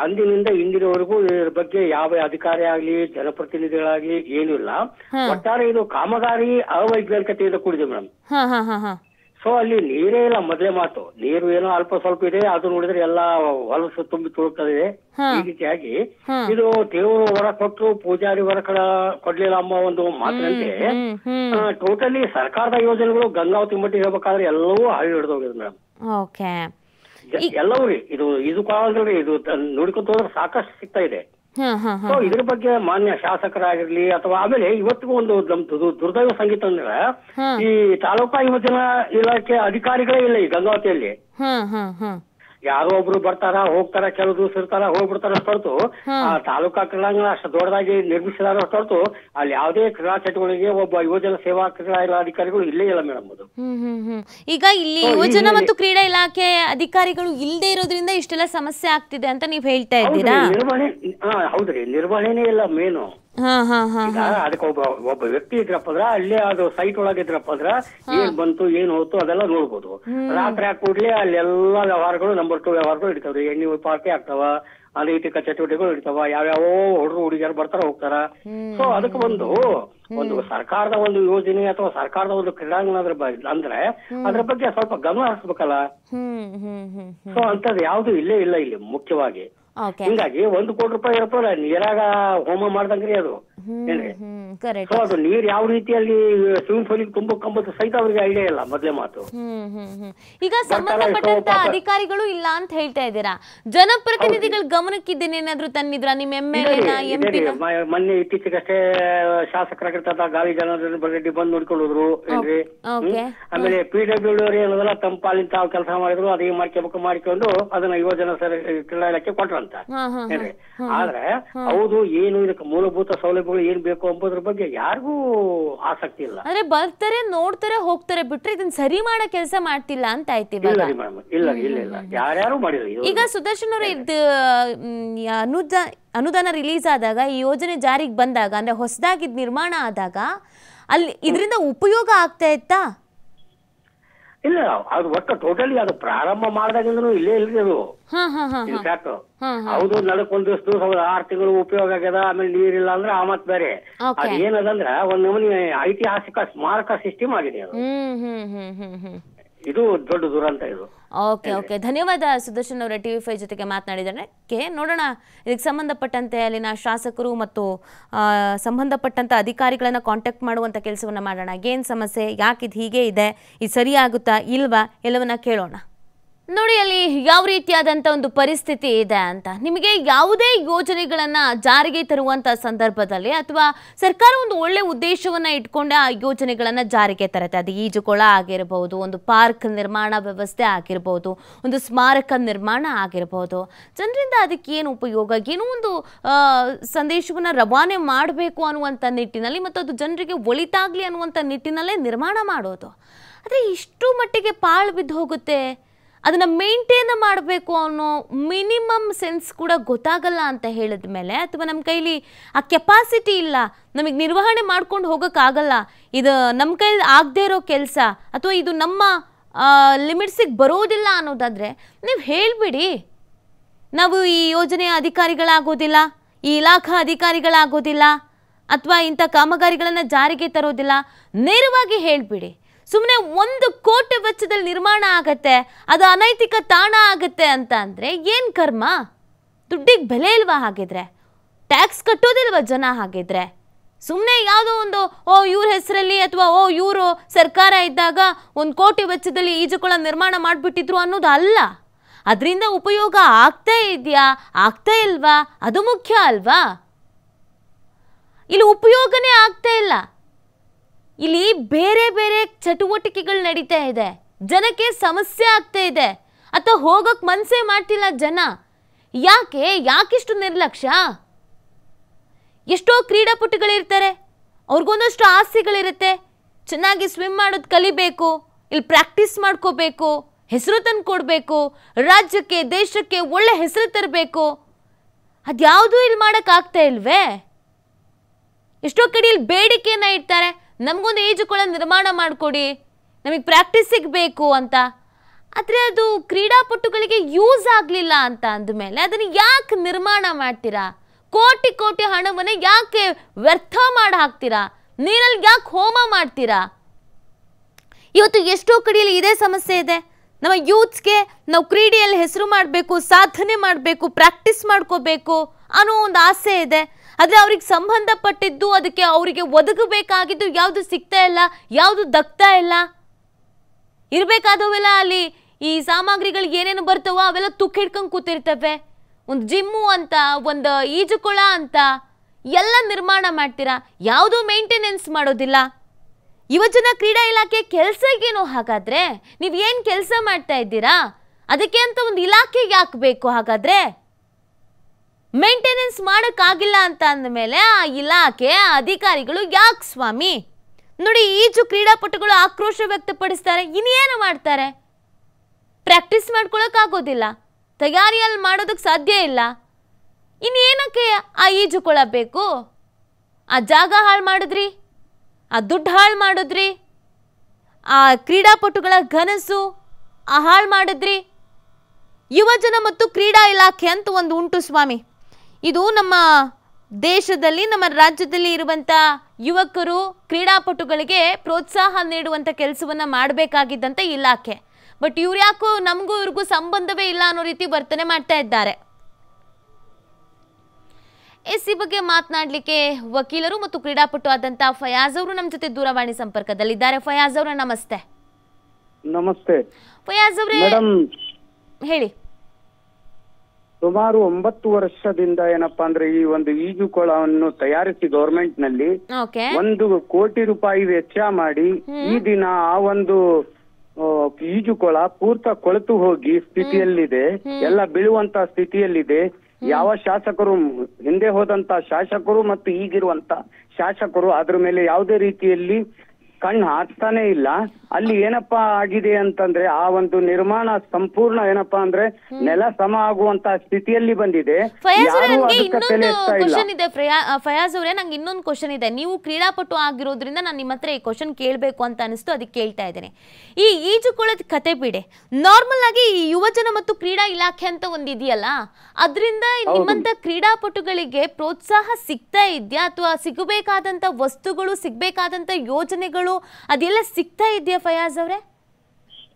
ಅಂದಿನಿಂದ ಇಂದಿನವರೆಗೂ ಇದ್ರ ಬಗ್ಗೆ ಯಾವ ಅಧಿಕಾರಿ ಆಗ್ಲಿ ಜನಪ್ರತಿನಿಧಿಗಳಾಗ್ಲಿ ಏನೂ ಇಲ್ಲ. ಒಟ್ಟಾರೆ ಇದು ಕಾಮಗಾರಿ ಅವೈಜ್ಞಾನಿಕತೆಯಿಂದ ಕೂಡಿದೆ ಮೇಡಮ್. ಸೊ ಅಲ್ಲಿ ನೀರೇ ಇಲ್ಲ. ಮೊದಲೇ ಮಾತು, ನೀರು ಏನೋ ಅಲ್ಪ ಸ್ವಲ್ಪ ಇದೆ, ಅದು ನೋಡಿದ್ರೆ ಎಲ್ಲ ಹೊಲಸು ತುಂಬಿ ತುಳುಕ್ತದೆ. ಈ ರೀತಿಯಾಗಿ ಇದು ದೇವರು ಹೊರ ಕೊಟ್ಟು ಪೂಜಾರಿ ಹೊರ ಕಡ ಕೊಡ್ಲಿಲ್ಲ ಅಮ್ಮ ಒಂದು ಮಾತಿನಂತೆ ಟೋಟಲಿ ಸರ್ಕಾರದ ಯೋಜನೆಗಳು ಗಂಗಾವತಿ ಮಟ್ಟಿ ಹೇಳ್ಬೇಕಾದ್ರೆ ಎಲ್ಲವೂ ಹಾಳು ಹಿಡಿದೋಗಿದೆ ಮೇಡಮ್. ಎಲ್ಲವೂ ರೀ ಇದು ಇದು ಕಾಲದಲ್ಲಿ ಇದು ನೋಡ್ಕೊಂತ ಹೋದ್ರೆ ಸಾಕಷ್ಟು ಸಿಗ್ತಾ ಇದೆ. ಸೊ ಇದ್ರ ಬಗ್ಗೆ ಮಾನ್ಯ ಶಾಸಕರಾಗಿರ್ಲಿ ಅಥವಾ ಆಮೇಲೆ ಇವತ್ತಿಗೂ ಒಂದು ನಮ್ ದುರ್ದೈವ ಸಂಗೀತ ಅಂದ್ರೆ ಈ ತಾಲೂಕಾ ಯೋಜನಾ ಇಲಾಖೆ ಅಧಿಕಾರಿಗಳೇ ಇಲ್ಲ ಈ ಗಂಗಾವತಿಯಲ್ಲಿ. ಯಾರೋ ಒಬ್ರು ಬರ್ತಾರ ಹೋಗ್ತಾರ, ಕೆಲವು ದಿವಸ ಇರ್ತಾರ ಹೋಗ್ಬಿಡ್ತಾರ ಹೊರತು ಆ ತಾಲೂಕಾ ಕ್ರೀಡಾಂಗಣ ಅಷ್ಟು ದೊಡ್ಡದಾಗಿ ನಿರ್ಮಿಸಿದಾರ ಹೊರತು ಅಲ್ಲಿ ಯಾವುದೇ ಕ್ರೀಡಾ ಚಟುವಟಿಕೆಗೆ ಒಬ್ಬ ಯುವಜನ ಸೇವಾ ಕ್ರೀಡಾ ಅಧಿಕಾರಿಗಳು ಇಲ್ಲೇ ಇಲ್ಲ ಮೇಡಮ್. ಅದು ಈಗ ಇಲ್ಲಿ ಯುವಜನ ಮತ್ತು ಕ್ರೀಡಾ ಇಲಾಖೆ ಅಧಿಕಾರಿಗಳು ಇಲ್ಲದೆ ಇರೋದ್ರಿಂದ ಇಷ್ಟೆಲ್ಲ ಸಮಸ್ಯೆ ಆಗ್ತಿದೆ ಅಂತ ನೀವ್ ಹೇಳ್ತಾ ಇದ್ದೀರಾ? ನಿರ್ವಹಣೆ ಹೌದ್ರಿ, ನಿರ್ವಹಣೆನೇ ಇಲ್ಲ ಮೇನು. ಅದಕ್ಕೆ ಒಬ್ಬ ಒಬ್ಬ ವ್ಯಕ್ತಿ ಇದ್ರಪ್ಪ ಅಂದ್ರ ಅಲ್ಲೇ ಅದು ಸೈಟ್ ಒಳಗೆ ಇದ್ರಪ್ಪ ಅಂದ್ರ ಏನ್ ಬಂತು ಏನ್ ಹೋಯ್ತು ಅದೆಲ್ಲ ನೋಡ್ಬೋದು. ರಾತ್ರಿ ಹಾಕಿ ಕೂಡ್ಲಿ ಅಲ್ಲೆಲ್ಲಾ ವ್ಯವಹಾರಗಳು ನಂಬರ್ ಟು ವ್ಯವಹಾರಗಳು ಹಿಡಿತಾವ್ರಿ. ಎಣ್ಣೆ ಪಾರ್ಟಿ ಆಗ್ತಾವ, ಅನೈತಿಕ ಚಟುವಟಿಕೆಗಳು ಇರ್ತಾವ, ಯಾವ್ಯಾವ ಹುಡುಗರು ಹುಡುಗಿಯರು ಬರ್ತಾರ ಹೋಗ್ತಾರ. ಸೊ ಅದಕ್ಕೆ ಒಂದು ಒಂದು ಸರ್ಕಾರದ ಒಂದು ಯೋಜನೆ ಅಥವಾ ಸರ್ಕಾರದ ಒಂದು ಕ್ರೀಡಾಂಗಣ ಅದ್ರ ಬಗ್ಗೆ ಅಂದ್ರೆ ಅದ್ರ ಬಗ್ಗೆ ಸ್ವಲ್ಪ ಗಮನ ಹರಿಸ್ಬೇಕಲ್ಲ. ಸೊ ಅಂತದ್ ಯಾವ್ದು ಇಲ್ಲೇ ಇಲ್ಲ ಇಲ್ಲಿ ಮುಖ್ಯವಾಗಿ. ಹಿಂಗಾಗಿ ಒಂದು ಕೋಟಿ ರೂಪಾಯಿ ಇರತ್ತಲ್ಲ ನೀರಾಗ ಹೋಮ ಮಾಡ್ದಂಗ್ರಿ ಅದು ಏನ್ರಿ. ಸೊ ಅದು ನೀರ್ ಯಾವ ರೀತಿಯಲ್ಲಿ ಸ್ವಿಮ್ಮಿಂಗ್ ಪೂಲ್ ತುಂಬ ಕಂಬತ್ತು ಸಹಿತ ಅವ್ರಿಗೆ ಐಡಿಯಾ ಇಲ್ಲ ಮೊದಲೇ ಮಾತು. ಈಗ ಸಂಬಂಧಪಟ್ಟಂತ ಅಧಿಕಾರಿಗಳು ಇಲ್ಲ ಅಂತ ಹೇಳ್ತಾ ಇದ್ದೀರಾ. ಜನಪ್ರತಿನಿಧಿಗಳ ಗಮನಕ್ಕಿದ್ದೇನೆ ಏನಾದ್ರು ತನ್ನಿದ್ರ ನಿಮ್ ಎಂ ಎಲ್ ಎನ ಎಂ ಪಿ? ಮೊನ್ನೆ ಇತ್ತೀಚೆಗಷ್ಟೇ ಶಾಸಕರಾಗಿರ್ತದ ಗಾಳಿ ಜನಾರ್ದನ ರೆಡ್ಡಿ ಬಂದ್ ನೋಡ್ಕೊಂಡು ಹೋದ್ರು ಏನ್ರಿ. ಆಮೇಲೆ ಪಿ ಡಬ್ಲ್ಯೂ ಡಿ ಅವರು ಏನದಲ್ಲ ತಮ್ಮ ಪಾಲಿನ ತಾವು ಕೆಲಸ ಮಾಡಿದ್ರು, ಅದೇ ಮಾಡ್ಕೋಬೇಕು ಮಾಡಿಕೊಂಡು ಅದನ್ನ ಯುವಜನ ಕ್ರೀಡಾ ಇಲಾಖೆ ಕೊಟ್ರ. ಆದ್ರೆ ಹೌದು ಏನು ಇದಕ್ಕೆ ಮೂಲಭೂತ ಸೌಲಭ್ಯಗಳು ಏನ್ ಬೇಕು ಎಂಬುದ್ರ ಬಗ್ಗೆ ಯಾರಿಗೂ ಆಸಕ್ತಿ ಇಲ್ಲ. ಅಂದ್ರೆ ಬರ್ತಾರೆ ನೋಡ್ತಾರೆ ಹೋಗ್ತಾರೆ ಬಿಟ್ರೆ ಇದನ್ನ ಸರಿ ಮಾಡೋ ಕೆಲಸ ಮಾಡ್ತಿಲ್ಲ ಅಂತ ಆಯ್ತಿಲ್ಲ ಇಲ್ಲ ಇಲ್ಲ ಯಾರ್ಯಾರು ಮಾಡಿದ್ರು. ಈಗ ಸುದರ್ಶನ್ ಅವ್ರ ಇದು ಅನುದಾನ ರಿಲೀಸ್ ಆದಾಗ, ಈ ಯೋಜನೆ ಜಾರಿಗೆ ಬಂದಾಗ, ಅಂದ್ರೆ ಹೊಸದಾಗಿ ನಿರ್ಮಾಣ ಆದಾಗ ಅಲ್ಲಿ ಇದರಿಂದ ಉಪಯೋಗ ಆಗ್ತಾ ಇತ್ತಾ? ಇಲ್ಲ, ಅದು ಒಟ್ಟು ಟೋಟಲಿ ಅದು ಪ್ರಾರಂಭ ಮಾಡಿದಾಗಿಂದನೂ ಇಲ್ಲೇ ಇಲ್ರಿ ಅದು. ಇನ್ಫ್ಯಾಕ್ಟ್ ಹೌದು ನಡಕ್ ಒಂದ್ ದಿವಸ ದಿವಸ ಆರ್ ತಿಂಗಳು ಉಪಯೋಗ ಆಗ್ಯದ. ಆಮೇಲೆ ನೀರಿಲ್ಲ ಅಂದ್ರೆ ಆ ಮತ್ ಬೇರೆ. ಅದ್ ಏನದಂದ್ರ ಒಂದ್ ನಮೂನಿ ಐತಿಹಾಸಿಕ ಸ್ಮಾರಕ ಸಿಸ್ಟಮ್ ಆಗಿದೆ ಅದು. ಇದು ದೊಡ್ಡ ದುರಂತ ಇದು. ಓಕೆ ಓಕೆ ಧನ್ಯವಾದ ಸುದರ್ಶನ್ ಅವರ, ಟಿವಿ ಫೈವ್ ಜೊತೆಗೆ ಮಾತನಾಡಿದಕ್ಕೆ. ನೋಡೋಣ ಇದಕ್ಕೆ ಸಂಬಂಧಪಟ್ಟಂತೆ ಅಲ್ಲಿನ ಶಾಸಕರು ಮತ್ತು ಸಂಬಂಧಪಟ್ಟಂತ ಅಧಿಕಾರಿಗಳನ್ನ ಕಾಂಟ್ಯಾಕ್ಟ್ ಮಾಡುವಂತ ಕೆಲಸವನ್ನ ಮಾಡೋಣ. ಏನ್ ಸಮಸ್ಯೆ, ಯಾಕಿದ್ ಹೀಗೆ ಇದೆ, ಇದು ಸರಿಯಾಗುತ್ತಾ ಇಲ್ವಾ ಎಲ್ಲವನ್ನ ಕೇಳೋಣ. ನೋಡಿ ಅಲ್ಲಿ ಯಾವ ರೀತಿಯಾದಂಥ ಒಂದು ಪರಿಸ್ಥಿತಿ ಇದೆ ಅಂತ. ನಿಮಗೆ ಯಾವುದೇ ಯೋಜನೆಗಳನ್ನು ಜಾರಿಗೆ ತರುವಂಥ ಸಂದರ್ಭದಲ್ಲಿ ಅಥವಾ ಸರ್ಕಾರ ಒಂದು ಒಳ್ಳೆ ಉದ್ದೇಶವನ್ನು ಇಟ್ಕೊಂಡೆ ಆ ಯೋಜನೆಗಳನ್ನು ಜಾರಿಗೆ ತರುತ್ತೆ. ಅದು ಈಜುಕೊಳ ಆಗಿರ್ಬೋದು, ಒಂದು ಪಾರ್ಕ್ ನಿರ್ಮಾಣ ವ್ಯವಸ್ಥೆ ಆಗಿರ್ಬೋದು, ಒಂದು ಸ್ಮಾರಕ ನಿರ್ಮಾಣ ಆಗಿರ್ಬೋದು. ಜನರಿಂದ ಅದಕ್ಕೆ ಏನು ಉಪಯೋಗ, ಏನೋ ಒಂದು ಸಂದೇಶವನ್ನು ರವಾನೆ ಮಾಡಬೇಕು ಅನ್ನುವಂಥ ನಿಟ್ಟಿನಲ್ಲಿ ಮತ್ತು ಅದು ಜನರಿಗೆ ಒಳಿತಾಗಲಿ ಅನ್ನುವಂಥ ನಿಟ್ಟಿನಲ್ಲೇ ನಿರ್ಮಾಣ ಮಾಡೋದು. ಆದರೆ ಇಷ್ಟು ಮಟ್ಟಿಗೆ ಪಾಳು ಬಿದ್ದು ಹೋಗುತ್ತೆ, ಅದನ್ನು ಮೇಂಟೇನ್ ಮಾಡಬೇಕು ಅನ್ನೋ ಮಿನಿಮಮ್ ಸೆನ್ಸ್ ಕೂಡ ಗೊತ್ತಾಗಲ್ಲ ಅಂತ ಹೇಳಿದ ಮೇಲೆ, ಅಥವಾ ನಮ್ಮ ಕೈಲಿ ಆ ಕೆಪಾಸಿಟಿ ಇಲ್ಲ, ನಮಗೆ ನಿರ್ವಹಣೆ ಮಾಡ್ಕೊಂಡು ಹೋಗೋಕ್ಕಾಗಲ್ಲ, ಇದು ನಮ್ಮ ಕೈಲಿ ಆಗದೆ ಇರೋ ಕೆಲಸ ಅಥವಾ ಇದು ನಮ್ಮ ಲಿಮಿಟ್ಸಿಗೆ ಬರೋದಿಲ್ಲ ಅನ್ನೋದಾದರೆ ನೀವು ಹೇಳಿಬಿಡಿ, ನಾವು ಈ ಯೋಜನೆಯ ಅಧಿಕಾರಿಗಳಾಗೋದಿಲ್ಲ, ಈ ಇಲಾಖಾ ಅಧಿಕಾರಿಗಳಾಗೋದಿಲ್ಲ, ಅಥವಾ ಇಂಥ ಕಾಮಗಾರಿಗಳನ್ನು ಜಾರಿಗೆ ತರೋದಿಲ್ಲ, ನೇರವಾಗಿ ಹೇಳಿಬಿಡಿ. ಸುಮ್ಮನೆ ಒಂದು ಕೋಟಿ ವೆಚ್ಚದಲ್ಲಿ ನಿರ್ಮಾಣ ಆಗತ್ತೆ, ಅದು ಅನೈತಿಕ ತಾಣ ಆಗತ್ತೆ ಅಂತ ಅಂದರೆ ಏನು ಕರ್ಮ? ದುಡ್ಡಿಗೆ ಬೆಲೆ ಇಲ್ವಾ ಹಾಗಿದ್ರೆ? ಟ್ಯಾಕ್ಸ್ ಕಟ್ಟೋದಿಲ್ವಾ ಜನ ಹಾಗಿದ್ರೆ? ಸುಮ್ಮನೆ ಯಾವುದೋ ಒಂದು ಓ ಇವ್ರ ಹೆಸರಲ್ಲಿ ಅಥವಾ ಓ ಇವರು ಸರ್ಕಾರ ಇದ್ದಾಗ ಒಂದು ಕೋಟಿ ವೆಚ್ಚದಲ್ಲಿ ಈಜುಕೊಳ ನಿರ್ಮಾಣ ಮಾಡಿಬಿಟ್ಟಿದ್ರು ಅನ್ನೋದು ಅಲ್ಲ. ಅದರಿಂದ ಉಪಯೋಗ ಆಗ್ತಾ ಇದೆಯಾ ಆಗ್ತಾ ಇಲ್ವಾ ಅದು ಮುಖ್ಯ ಅಲ್ವಾ? ಇಲ್ಲಿ ಉಪಯೋಗನೇ ಆಗ್ತಾ ಇಲ್ಲ, ಇಲ್ಲಿ ಬೇರೆ ಬೇರೆ ಚಟುವಟಿಕೆಗಳು ನಡೀತಾ ಇದೆ, ಜನಕ್ಕೆ ಸಮಸ್ಯೆ ಆಗ್ತಾ ಇದೆ, ಅಥವಾ ಹೋಗೋಕ್ಕೆ ಮನಸ್ಸೇ ಮಾಡ್ತಿಲ್ಲ ಜನ. ಯಾಕೆ ಯಾಕಿಷ್ಟು ನಿರ್ಲಕ್ಷ್ಯ? ಎಷ್ಟೋ ಕ್ರೀಡಾಪಟುಗಳು ಇರ್ತಾರೆ, ಅವರಿಗೊಂದಷ್ಟು ಆಸೆಗಳು ಇರುತ್ತೆ, ಚೆನ್ನಾಗಿ ಸ್ವಿಮ್ ಮಾಡೋದು ಕಲಿಬೇಕು, ಇಲ್ಲಿ ಪ್ರಾಕ್ಟೀಸ್ ಮಾಡ್ಕೋಬೇಕು, ಹೆಸರು ತಂದುಕೊಡಬೇಕು, ರಾಜ್ಯಕ್ಕೆ ದೇಶಕ್ಕೆ ಒಳ್ಳೆ ಹೆಸರು ತರಬೇಕು, ಅದು ಯಾವುದು ಇಲ್ಲಿ ಮಾಡಕ ಆಗ್ತಾ ಇಲ್ವೇ? ಎಷ್ಟೋ ಕಡೆ ಇಲ್ಲಿ ಬೇಡಿಕೆನ ಇರ್ತಾರೆ, ನಮಗೊಂದು ಈಜುಕೊಳ ನಿರ್ಮಾಣ ಮಾಡಿಕೊಡಿ, ನಮಗೆ ಪ್ರಾಕ್ಟೀಸ್ ಸಿಗಬೇಕು ಅಂತ. ಆದರೆ ಅದು ಕ್ರೀಡಾಪಟುಗಳಿಗೆ ಯೂಸ್ ಆಗಲಿಲ್ಲ ಅಂತ ಅಂದಮೇಲೆ ಅದನ್ನು ಯಾಕೆ ನಿರ್ಮಾಣ ಮಾಡ್ತೀರಾ? ಕೋಟಿ ಕೋಟಿ ಹಣವನ್ನು ಯಾಕೆ ವ್ಯರ್ಥ ಮಾಡಿ ಹಾಕ್ತೀರಾ? ನೀರಲ್ಲಿ ಯಾಕೆ ಹೋಮ ಮಾಡ್ತೀರಾ? ಇವತ್ತು ಎಷ್ಟೋ ಕಡೆಯಲ್ಲಿ ಇದೇ ಸಮಸ್ಯೆ ಇದೆ. ನಮ್ಮ ಯೂತ್ಸ್ಗೆ ನಾವು ಕ್ರೀಡೆಯಲ್ಲಿ ಹೆಸರು ಮಾಡಬೇಕು, ಸಾಧನೆ ಮಾಡಬೇಕು, ಪ್ರಾಕ್ಟೀಸ್ ಮಾಡ್ಕೋಬೇಕು ಅನ್ನೋ ಒಂದು ಆಸೆ ಇದೆ. ಆದರೆ ಅವ್ರಿಗೆ ಸಂಬಂಧಪಟ್ಟಿದ್ದು, ಅದಕ್ಕೆ ಅವರಿಗೆ ಒದಗಬೇಕಾಗಿದ್ದು ಯಾವುದು ಸಿಗ್ತಾ ಇಲ್ಲ, ಯಾವುದು ದಕ್ತಾ ಇಲ್ಲ. ಇರಬೇಕಾದವೆಲ್ಲ ಅಲ್ಲಿ ಈ ಸಾಮಗ್ರಿಗಳು ಏನೇನು ಬರ್ತವೋ ಅವೆಲ್ಲ ತುಕ್ ಹಿಡ್ಕೊಂಡು ಕೂತಿರ್ತವೆ. ಒಂದು ಜಿಮ್ಮು ಅಂತ, ಒಂದು ಈಜುಕೊಳ ಅಂತ ಎಲ್ಲ ನಿರ್ಮಾಣ ಮಾಡ್ತೀರಾ, ಯಾವುದೂ ಮೇಂಟೆನೆನ್ಸ್ ಮಾಡೋದಿಲ್ಲ. ಯುವಜನ ಕ್ರೀಡಾ ಇಲಾಖೆ ಕೆಲಸಕ್ಕೇನು ಹಾಗಾದರೆ? ನೀವು ಏನು ಕೆಲಸ ಮಾಡ್ತಾ ಇದ್ದೀರಾ? ಅದಕ್ಕೆ ಅಂತ ಒಂದು ಇಲಾಖೆ ಯಾಕೆ ಬೇಕು? ಹಾಗಾದರೆ ಮೇಂಟೆನೆನ್ಸ್ ಮಾಡೋಕ್ಕಾಗಿಲ್ಲ ಅಂತ ಅಂದಮೇಲೆ ಆ ಇಲಾಖೆ ಅಧಿಕಾರಿಗಳು ಯಾಕೆ ಸ್ವಾಮಿ? ನೋಡಿ, ಈಜು ಕ್ರೀಡಾಪಟುಗಳು ಆಕ್ರೋಶ ವ್ಯಕ್ತಪಡಿಸ್ತಾರೆ, ಇನ್ನೇನು ಮಾಡ್ತಾರೆ? ಪ್ರಾಕ್ಟೀಸ್ ಮಾಡ್ಕೊಳ್ಳೋಕ್ಕಾಗೋದಿಲ್ಲ, ತಯಾರಿಯಲ್ಲಿ ಮಾಡೋದಕ್ಕೆ ಸಾಧ್ಯ ಇಲ್ಲ, ಇನ್ನೇನಕ್ಕೆ ಆ ಈಜುಕೊಳ ಬೇಕು? ಆ ಜಾಗ ಹಾಳು ಮಾಡಿದ್ರಿ, ಆ ದುಡ್ಡು ಹಾಳು ಮಾಡಿದ್ರಿ, ಆ ಕ್ರೀಡಾಪಟುಗಳ ಕನಸು ಆ ಹಾಳು ಮಾಡಿದ್ರಿ. ಯುವಜನ ಮತ್ತು ಕ್ರೀಡಾ ಇಲಾಖೆ ಅಂತ ಒಂದು ಉಂಟು ಸ್ವಾಮಿ. ಇದು ನಮ್ಮ ದೇಶದಲ್ಲಿ, ನಮ್ಮ ರಾಜ್ಯದಲ್ಲಿ ಇರುವಂಥ ಯುವಕರು ಕ್ರೀಡಾಪಟುಗಳಿಗೆ ಪ್ರೋತ್ಸಾಹ ನೀಡುವಂಥ ಕೆಲಸವನ್ನು ಮಾಡಬೇಕಾಗಿದ್ದಂಥ ಇಲಾಖೆ. ಬಟ್ ಇವ್ರು ಯಾಕೋ ನಮಗೂ ಇವ್ರಿಗೂ ಸಂಬಂಧವೇ ಇಲ್ಲ ಅನ್ನೋ ರೀತಿ ವರ್ತನೆ ಮಾಡ್ತಾ ಇದ್ದಾರೆ. ಎಸ್, ಈ ಬಗ್ಗೆ ಮಾತನಾಡಲಿಕ್ಕೆ ವಕೀಲರು ಮತ್ತು ಕ್ರೀಡಾಪಟು ಆದಂಥ ಫಯಾಜ್ ಅವರು ನಮ್ಮ ಜೊತೆ ದೂರವಾಣಿ ಸಂಪರ್ಕದಲ್ಲಿದ್ದಾರೆ. ಫಯಾಜ್ ಅವರ ನಮಸ್ತೆ. ನಮಸ್ತೆ ಫಯಾಜ್ ಅವರೇ, ಹೇಳಿ. ಸುಮಾರು ಒಂಬತ್ತು ವರ್ಷದಿಂದ ಏನಪ್ಪಾ ಅಂದ್ರೆ ಈ ಒಂದು ಈಜುಕೊಳವನ್ನು ತಯಾರಿಸಿ ಗವರ್ಮೆಂಟ್ ನಲ್ಲಿ ಒಂದು ಕೋಟಿ ರೂಪಾಯಿ ವೆಚ್ಚ ಮಾಡಿ ಈ ದಿನ ಆ ಒಂದು ಈಜುಕೊಳ ಪೂರ್ತ ಕೊಳೆತು ಹೋಗಿ ಸ್ಥಿತಿಯಲ್ಲಿದೆ, ಎಲ್ಲ ಬೀಳುವಂತ ಸ್ಥಿತಿಯಲ್ಲಿದೆ. ಯಾವ ಶಾಸಕರು, ಹಿಂದೆ ಹೋದಂತ ಶಾಸಕರು ಮತ್ತು ಈಗಿರುವಂತ ಶಾಸಕರು ಅದ್ರ ಮೇಲೆ ಯಾವುದೇ ರೀತಿಯಲ್ಲಿ ಕಣ್ಣು ಹಾಕ್ತಾನೆ ಇಲ್ಲ. ಅಲ್ಲಿ ಏನಪ್ಪಾ ಆಗಿದೆ ಅಂತಂದ್ರೆ ಆ ಒಂದು ನಿರ್ಮಾಣ ಸಂಪೂರ್ಣ ಏನಪ್ಪಾ ಅಂದ್ರೆ ನೆಲ ಸಮ ಆಗುವಂತ ಸ್ಥಿತಿಯಲ್ಲಿ ಬಂದಿದೆ. ಫಯಾಜ್ ಅವರೇ, ನಂಗೆ ಇನ್ನೊಂದು ಕ್ವಶನ್ ಇದೆ. ನೀವು ಕ್ರೀಡಾಪಟು ಆಗಿರೋದ್ರಿಂದ ನಾನು ನಿಮ್ಮ ಹತ್ರ ಈ ಕ್ವಶನ್ ಕೇಳಬೇಕು ಅಂತ ಅನಿಸ್ತು, ಅದಕ್ಕೆ ಕೇಳ್ತಾ ಇದ್ದೇನೆ. ಈ ಈಜುಕೊಳ್ಳೋದ್ ಕತೆ ಬಿಡೆ, ನಾರ್ಮಲ್ ಆಗಿ ಈ ಯುವಜನ ಮತ್ತು ಕ್ರೀಡಾ ಇಲಾಖೆ ಅಂತ ಒಂದಿದೆಯಲ್ಲ, ಅದರಿಂದ ನಿಮ್ಮಂತ ಕ್ರೀಡಾಪಟುಗಳಿಗೆ ಪ್ರೋತ್ಸಾಹ ಸಿಗ್ತಾ ಇದೆಯಾ? ಅಥವಾ ಸಿಗಬೇಕಾದಂತ ವಸ್ತುಗಳು, ಸಿಗ್ಬೇಕಾದಂತ ಯೋಜನೆಗಳು ಅದೆಲ್ಲ ಸಿಗ್ತಾ ಇದೆಯಾ ಫಯಾಜ್ ಅವರೇ?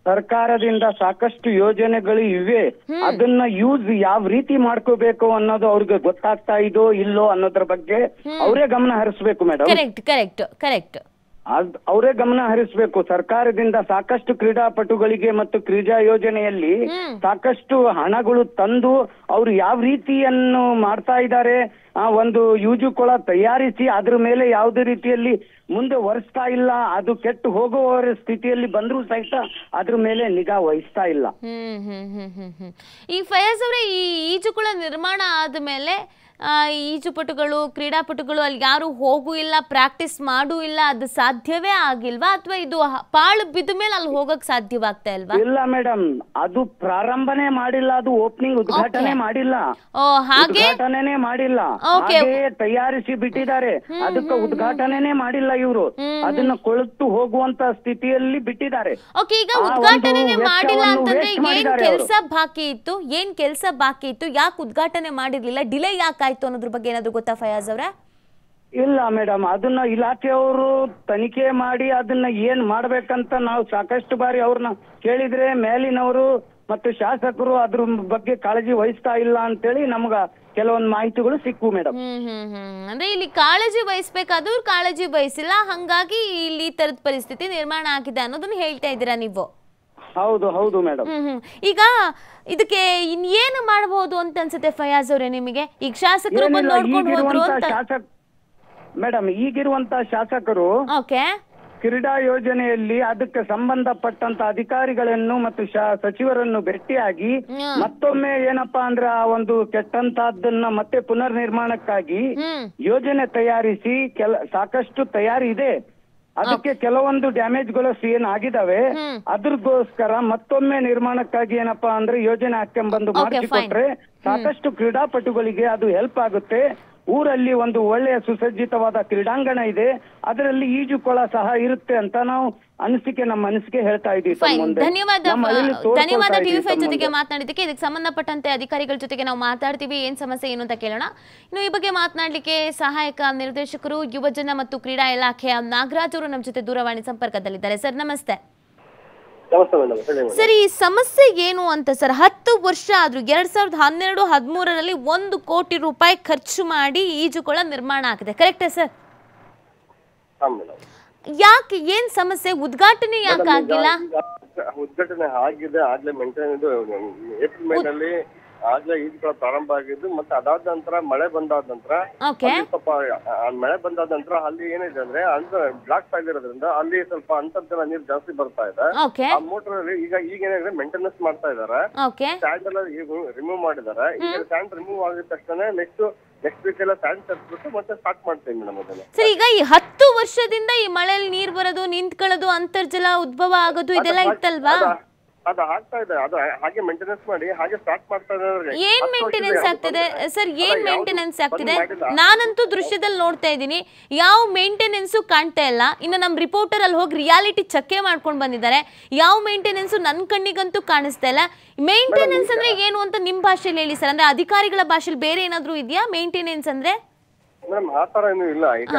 ಸರ್ಕಾರದಿಂದ ಸಾಕಷ್ಟು ಯೋಜನೆಗಳು ಇವೆ, ಅದನ್ನ ಯೂಸ್ ಯಾವ ರೀತಿ ಮಾಡ್ಕೋಬೇಕು ಅನ್ನೋದು ಅವ್ರಿಗೆ ಗೊತ್ತಾಗ್ತಾ ಇದೋ ಇಲ್ಲೋ ಅನ್ನೋದ್ರ ಬಗ್ಗೆ ಅವರೇ ಗಮನ ಹರಿಸಬೇಕು ಮೇಡಮ್. ಕರೆಕ್ಟ್ ಕರೆಕ್ಟ್ ಕರೆಕ್ಟ್ ಅದ್ ಅವರೇ ಗಮನ ಹರಿಸಬೇಕು. ಸರ್ಕಾರದಿಂದ ಸಾಕಷ್ಟು ಕ್ರೀಡಾಪಟುಗಳಿಗೆ ಮತ್ತು ಕ್ರೀಡಾ ಯೋಜನೆಯಲ್ಲಿ ಸಾಕಷ್ಟು ಹಣಗಳು ತಂದು ಅವ್ರು ಯಾವ ರೀತಿಯನ್ನು ಮಾಡ್ತಾ ಇದ್ದಾರೆ, ಆ ಒಂದು ಈಜುಕೊಳ ತಯಾರಿಸಿ ಅದ್ರ ಮೇಲೆ ಯಾವುದೇ ರೀತಿಯಲ್ಲಿ ಮುಂದೆ ಒರೆಸ್ತಾ ಇಲ್ಲ, ಅದು ಕೆಟ್ಟು ಹೋಗುವವರ ಸ್ಥಿತಿಯಲ್ಲಿ ಬಂದ್ರೂ ಸಹಿತ ಅದ್ರ ಮೇಲೆ ನಿಗಾ ವಹಿಸ್ತಾ ಇಲ್ಲ. ಈ ಫಯಾಜ್ ಅವರೇ, ಈ ಈಜುಕೊಳ ನಿರ್ಮಾಣ ಆದ್ಮೇಲೆ ಈಜುಪಟುಗಳು, ಕ್ರೀಡಾಪಟುಗಳು ಅಲ್ಲಿ ಯಾರು ಹೋಗೂ ಇಲ್ಲ, ಪ್ರಾಕ್ಟೀಸ್ ಮಾಡೂ ಇಲ್ಲ, ಅದು ಸಾಧ್ಯವೇ ಆಗಿಲ್ವಾ? ಅಥವಾ ಇದು ಪಾಳು ಬಿದ್ದ ಮೇಲೆ ಅಲ್ಲಿ ಹೋಗಕ್ ಸಾಧ್ಯವಾಗ್ತಾ ಇಲ್ವಾ? ಇಲ್ಲ ಮೇಡಮ್, ಅದು ಪ್ರಾರಂಭನೇ ಮಾಡಿಲ್ಲ, ಅದು ಓಪನಿಂಗ್ ಉದ್ಘಾಟನೆ ಮಾಡಿಲ್ಲ, ಉದ್ಘಾಟನೆ ಮಾಡಿಲ್ಲ, ತಯಾರಿಸಿ ಬಿಟ್ಟಿದ್ದಾರೆ, ಅದಕ್ಕೆ ಉದ್ಘಾಟನೆ ಮಾಡಿಲ್ಲ ಇವರು, ಅದನ್ನ ಕೊಳತು ಹೋಗುವಂತ ಸ್ಥಿತಿಯಲ್ಲಿ ಬಿಟ್ಟಿದ್ದಾರೆ. ಈಗ ಉದ್ಘಾಟನೆ ಮಾಡಿಲ್ಲ ಅಂತಂದ್ರೆ ಏನ್ ಕೆಲಸ ಬಾಕಿ ಇತ್ತು, ಏನ್ ಕೆಲಸ ಬಾಕಿ ಇತ್ತು, ಯಾಕೆ ಉದ್ಘಾಟನೆ ಮಾಡಿರ್ಲಿಲ್ಲ, ಡಿಲೇ ಯಾಕೆ ಅನ್ನೋದ್ರ ಬಗ್ಗೆ ಏನಾದ್ರು ಗೊತ್ತಾ ಫಯಾಜ್ ಅವರ? ಇಲ್ಲ ಮೇಡಮ್, ಅದನ್ನ ಇಲಾಖೆಯವರು ತನಿಖೆ ಮಾಡಿ ಅದನ್ನ ಏನ್ ಮಾಡ್ಬೇಕಂತ ನಾವು ಸಾಕಷ್ಟು ಬಾರಿ ಅವ್ರನ್ನ ಕೇಳಿದ್ರೆ ಮೇಲಿನವರು ಮತ್ತು ಶಾಸಕರು ಅದ್ರ ಬಗ್ಗೆ ಕಾಳಜಿ ವಹಿಸ್ತಾ ಇಲ್ಲ ಅಂತೇಳಿ ನಮ್ಗ ಕೆಲವೊಂದು ಮಾಹಿತಿಗಳು ಸಿಕ್ಕು ಮೇಡಮ್. ಅಂದ್ರೆ ಇಲ್ಲಿ ಕಾಳಜಿ ವಹಿಸ್ಬೇಕಾದ್ರು ಕಾಳಜಿ ವಹಿಸಿಲ್ಲ, ಹಂಗಾಗಿ ಇಲ್ಲಿ ತರದ ಪರಿಸ್ಥಿತಿ ನಿರ್ಮಾಣ ಆಗಿದೆ ಅನ್ನೋದನ್ನ ಹೇಳ್ತಾ ಇದ್ದೀರಾ ನೀವು? ಹೌದು ಹೌದು ಮೇಡಮ್. ಈಗ ಇದಕ್ಕೆ ಇನ್ನೇನು ಮಾಡಬಹುದು ಅಂತ ಅನ್ಸುತ್ತೆ ಫಯಾಜ್ ಅವರೇ ನಿಮಗೆ? ಈಗ ಶಾಸಕರು ಬಂದು ನೋಡ್ಕೊಂಡು ಹೋದ್ರು ಅಂತ ಮೇಡಮ್, ಈಗಿರುವಂತ ಶಾಸಕರು ಕ್ರೀಡಾ ಯೋಜನೆಯಲ್ಲಿ ಅದಕ್ಕೆ ಸಂಬಂಧಪಟ್ಟಂತ ಅಧಿಕಾರಿಗಳನ್ನು ಮತ್ತು ಸಚಿವರನ್ನು ಭೇಟಿಯಾಗಿ ಮತ್ತೊಮ್ಮೆ ಏನಪ್ಪಾ ಅಂದ್ರೆ ಆ ಒಂದು ಕೆಟ್ಟಂತದ್ದನ್ನ ಮತ್ತೆ ಪುನರ್ ನಿರ್ಮಾಣಕ್ಕಾಗಿ ಯೋಜನೆ ತಯಾರಿಸಿ ಸಾಕಷ್ಟು ತಯಾರಿ ಇದೆ ಅದಕ್ಕೆ ಕೆಲವೊಂದು ಡ್ಯಾಮೇಜ್ ಗಳು ಏನು ಆಗಿದಾವೆ ಅದರಗೋಸ್ಕರ ಮತ್ತೊಮ್ಮೆ ನಿರ್ಮಾಣಕ್ಕಾಗಿ ಏನಪ್ಪಾ ಅಂದ್ರೆ ಯೋಜನೆ ಹಾಕೊಂಡು ಬಂದು ಮಾಡಿಕೊಟ್ರೆ ಸಾಕಷ್ಟು ಕ್ರೀಡಾಪಟುಗಳಿಗೆ ಅದು ಹೆಲ್ಪ್ ಆಗುತ್ತೆ ಊರಲ್ಲಿ ಒಂದು ಒಳ್ಳೆಯ ಸುಸಜ್ಜಿತವಾದ ಕ್ರೀಡಾಂಗಣ ಇದೆ ಅದರಲ್ಲಿ ಈಜುಕೊಳ ಸಹ ಇರುತ್ತೆ ಅಂತ ನಾವು ಅನಿಸಿಕೆ ನಮ್ಮ ಅನಿಸಿಕೆ ಹೇಳ್ತಾ ಇದ್ದೀವಿ ತಮ್ಮೊಂದೆ ಧನ್ಯವಾದ ಧನ್ಯವಾದ ಟಿವಿ ಫೈವ್ ಜೊತೆಗೆ ಮಾತನಾಡಿದ್ದಕ್ಕೆ ಇದಕ್ಕೆ ಸಂಬಂಧಪಟ್ಟಂತೆ ಅಧಿಕಾರಿಗಳ ಜೊತೆಗೆ ನಾವು ಮಾತಾಡ್ತೀವಿ ಏನು ಸಮಸ್ಯೆ ಏನು ಅಂತ ಕೇಳೋಣ ಇನ್ನು ಈ ಬಗ್ಗೆ ಮಾತನಾಡಲಿಕ್ಕೆ ಸಹಾಯಕ ನಿರ್ದೇಶಕರು ಯುವಜನ ಮತ್ತು ಕ್ರೀಡಾ ಇಲಾಖೆಯ ನಾಗರಾಜ್ ಅವರು ನಮ್ಮ ಜೊತೆ ದೂರವಾಣಿ ಸಂಪರ್ಕದಲ್ಲಿದ್ದಾರೆ ಸರ್ ನಮಸ್ತೆ ಸರಿ ಸಮಸ್ಯೆ ಏನು ಅಂತ ಸರ್ ಹತ್ತು ವರ್ಷ ಆದ್ರೂ ಎರಡ್ ಸಾವಿರದ ಹನ್ನೆರಡು ಹದಿಮೂರರಲ್ಲಿ ಒಂದು ಕೋಟಿ ರೂಪಾಯಿ ಖರ್ಚು ಮಾಡಿ ಈಜುಕೊಳ ನಿರ್ಮಾಣ ಆಗಿದೆ ಕರೆಕ್ಟಾ ಸರ್ ಯಾಕೆ ಏನ್ ಸಮಸ್ಯೆ ಉದ್ಘಾಟನೆ ಯಾಕೆ ಆಗಿಲ್ಲ ಉದ್ಘಾಟನೆ ಆಗಿದೆ ಆಗ್ಲೇ ಮೇಂಟೈನ್ ಇದು ಏಪ್ರಿಲ್ ಮೇ ನಲ್ಲಿ ಆಗ್ಲೇ ಈಜುಕೊಳ ಪ್ರಾರಂಭ ಆಗಿದ್ದು ಮತ್ತೆ ಅದಾದ ನಂತರ ಮಳೆ ಬಂದಾದ ನಂತರ ಸ್ವಲ್ಪ ಮಳೆ ಬಂದಾದ ನಂತರ ಅಲ್ಲಿ ಏನಿದೆ ಅಂದ್ರೆ ಅಂದ್ರೆ ಬ್ಲಾಕ್ ಆಗಿರೋದ್ರಿಂದ ಅಲ್ಲಿ ಸ್ವಲ್ಪ ಅಂತರ್ಜಲ ನೀರು ಜಾಸ್ತಿ ಬರ್ತಾ ಇದೆ ಆ ಮೋಟರ್ ಅಲ್ಲಿ ಈಗ ಈಗ ಏನಾಗಿದೆ ಮೇಂಟೆನೆನ್ಸ್ ಮಾಡ್ತಾ ಇದಾರೆ ಸ್ಯಾಂಡ್ ಎಲ್ಲ ರಿಮೂವ್ ಮಾಡಿದಾರೆ ಈಗ ಸ್ಯಾಂಡ್ ರಿಮೂವ್ ಆಗಿದ ತಕ್ಷಣ ನೆಕ್ಸ್ಟ್ ನೆಕ್ಸ್ಟ್ ವೀಕ್ ಎಲ್ಲ ಸ್ಯಾಂಡ್ ತರಿಸ್ಬಿಟ್ಟು ಮತ್ತೆ ಸ್ಟಾರ್ಟ್ ಮಾಡ್ತೀವಿ ಮೇಡಮ್ ಅದನ್ನ ಸರ್ ಈಗ ಈ ಹತ್ತು ವರ್ಷದಿಂದ ಈ ಮಳೆಯಲ್ಲಿ ನೀರು ಬರೋದು ನಿಂತ್ಕೊಳ್ಳೋದು ಅಂತರ್ಜಲ ಉದ್ಭವ ಆಗೋದು ಇದೆಲ್ಲ ಇತ್ತಲ್ವಾ ಅದು ಆಗ್ತಾ ಇದೆ ಅದು ಹಾಗೆ ಮೇಂಟೆನೆನ್ಸ್ ಮಾಡಿ ಹಾಗೆ ಸ್ಟಾರ್ಟ್ ಮಾಡ್ತಾ ಇದ್ದಾರೆ ಏನು ಮೇಂಟೆನೆನ್ಸ್ ಆಗ್ತಿದೆ ಸರ್ ಏನು ಮೇಂಟೆನೆನ್ಸ್ ಆಗ್ತಿದೆ ನಾನಂತೂ ದೃಶ್ಯದಲ್ಲಿ ನೋಡ್ತಾ ಇದ್ದೀನಿ ಯಾವ ಮೇಂಟೆನೆನ್ಸ್ ಕಾಣ್ತಾ ಇಲ್ಲ ಇನ್ನು ನಮ್ಮ ರಿಪೋರ್ಟರ್ ಅಲ್ಲಿ ಹೋಗಿ ರಿಯಾಲಿಟಿ ಚೆಕ್ ಮಾಡ್ಕೊಂಡು ಬಂದಿದ್ದಾರೆ ಯಾವ ಮೇಂಟೆನೆನ್ಸ್ ನನ್ನ ಕಣ್ಣಿಗಂತೂ ಕಾಣಿಸ್ತಾ ಇಲ್ಲ ಮೇಂಟೆನೆನ್ಸ್ ಅಂದ್ರೆ ಏನು ಅಂತ ನಿಮ್ಮ ಭಾಷೆಯಲ್ಲಿ ಹೇಳಿ ಸರ್ ಅಂದ್ರೆ ಅಧಿಕಾರಿಗಳ ಭಾಷೆಯಲ್ಲಿ ಬೇರೆ ಏನಾದರೂ ಇದೆಯಾ ಮೇಂಟೆನೆನ್ಸ್ ಅಂದ್ರೆ ಮೇಡಮ್ ಆ ತರ ಏನು ಇಲ್ಲ ಈಗ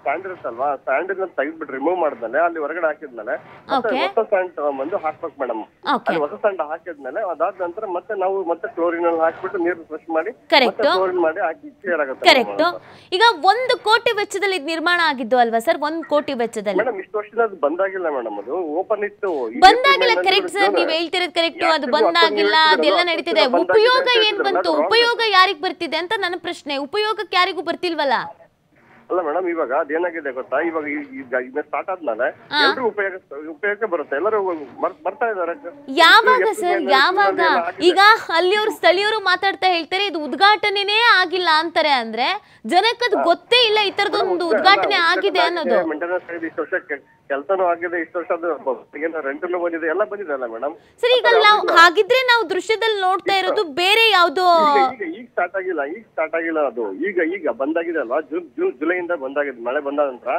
ಸ್ಟ್ಯಾಂಡ್ ಇರುತ್ತಲ್ವಾ ಸ್ಟ್ಯಾಂಡ್ ತೆಗೆದ್ಬಿಟ್ಟು ರಿಮೂವ್ ಮಾಡಿದ್ಮೇಲೆ ಅಲ್ಲಿ ಹೊರಗಡೆ ಹಾಕಿದ್ಮೇಲೆ ಹೊಸ ಸ್ಟ್ಯಾಂಡ್ ತಗೊಂಡ್ಬಂದು ಹಾಕ್ಬೇಕು ಮೇಡಮ್ ಅಲ್ಲಿ ಹೊಸ ಸ್ಟ್ಯಾಂಡ್ ಹಾಕಿದ್ಮೇಲೆ ಅದಾದ ನಂತರ ಮತ್ತೆ ನಾವು ಮತ್ತೆ ಕ್ಲೋರಿನ್ ಅಲ್ಲಿ ಹಾಕ್ಬಿಟ್ಟು ನೀರು ಫ್ರೆಶ್ ಮಾಡಿ ಕ್ಲೋರಿನ್ ಮಾಡಿ ಹಾಕಿ ಕ್ಲಿಯರ್ ಆಗುತ್ತೆ ಕರೆಕ್ಟ್ ಈಗ ಒಂದು ಕೋಟಿ ವೆಚ್ಚದಲ್ಲಿ ಇದು ನಿರ್ಮಾಣ ಆಗಿದ್ದು ಅಲ್ವಾ ಸರ್ ಒಂದು ಕೋಟಿ ವೆಚ್ಚದಲ್ಲಿ ಮೇಡಮ್ ಇಷ್ಟು ವರ್ಷದಿಂದ ಅದು ಬಂದಾಗಿಲ್ಲ ಮೇಡಮ್ ಅದು ಓಪನ್ ಇತ್ತು ಬಂದಾಗಿಲ್ಲ ಕರೆಕ್ಟ್ ಸರ್ ನೀವು ಹೇಳ್ತಿರೋದು ಕರೆಕ್ಟ್ ಅದು ಬಂದಾಗಿಲ್ಲ ಅದೆಲ್ಲ ನಡೀತಿದೆ ಉಪಯೋಗ ಏನ್ ಬಂತು ಉಪಯೋಗ ಯಾರಿಗೆ ಬರ್ತಿದೆ ಅಂತ ನನ್ನ ಪ್ರಶ್ನೆ ಉಪಯೋಗಕ್ಕೆ ಯಾರಿಗೂ ಬರ್ತಿದೆ ಅಲ್ಲ ಮೇಡಮ್ ಇವಾಗ ಅದೇನಾಗಿದೆ ಗೊತ್ತಾ ಇವಾಗ ಈಗ ಸ್ಟಾರ್ಟ್ ಆದ್ಮೇಲೆ ಎಲ್ಲರೂ ಉಪಯೋಗ ಉಪಯೋಗಕ್ಕೆ ಬರುತ್ತೆ ಎಲ್ಲರೂ ಬರ್ತಾ ಇದಾರೆ ಯಾವಾಗ ಸರ್ ಯಾವಾಗ ಈಗ ಅಲ್ಲಿಯವರು ಸ್ಥಳೀಯರು ಮಾತಾಡ್ತಾ ಹೇಳ್ತಾರೆ ಇದು ಉದ್ಘಾಟನೆನೇ ಆಗಿಲ್ಲ ಅಂತಾರೆ ಅಂದ್ರೆ ಜನಕ್ಕೆ ಅದು ಗೊತ್ತೇ ಇಲ್ಲ ಈ ತರದೊಂದು ಉದ್ಘಾಟನೆ ಆಗಿದೆ ಅನ್ನೋದು ಕೆಲಸನೂ ಆಗಿದೆ ಇಷ್ಟು ವರ್ಷ ರೆಂಟಲ್ಲೂ ಬಂದಿದೆ ಎಲ್ಲ ಬಂದಿದೆ ಅಲ್ಲ ಮೇಡಮ್ ಸರಿ ಈಗ ನಾವು ಹಾಗಿದ್ರೆ ನಾವು ದೃಶ್ಯದಲ್ಲಿ ನೋಡ್ತಾ ಇರೋದು ಬೇರೆ ಯಾವ್ದು ಈಗ ಸ್ಟಾರ್ಟ್ ಆಗಿಲ್ಲ ಈಗ ಸ್ಟಾರ್ಟ್ ಆಗಿಲ್ಲ ಅದು ಈಗ ಈಗ ಬಂದಾಗಿದೆ ಅಲ್ವಾ ಜೂನ್ ಜೂನ್ ಜುಲೈಯಿಂದ ಬಂದಾಗಿದೆ ಮಳೆ ಬಂದ ನಂತರ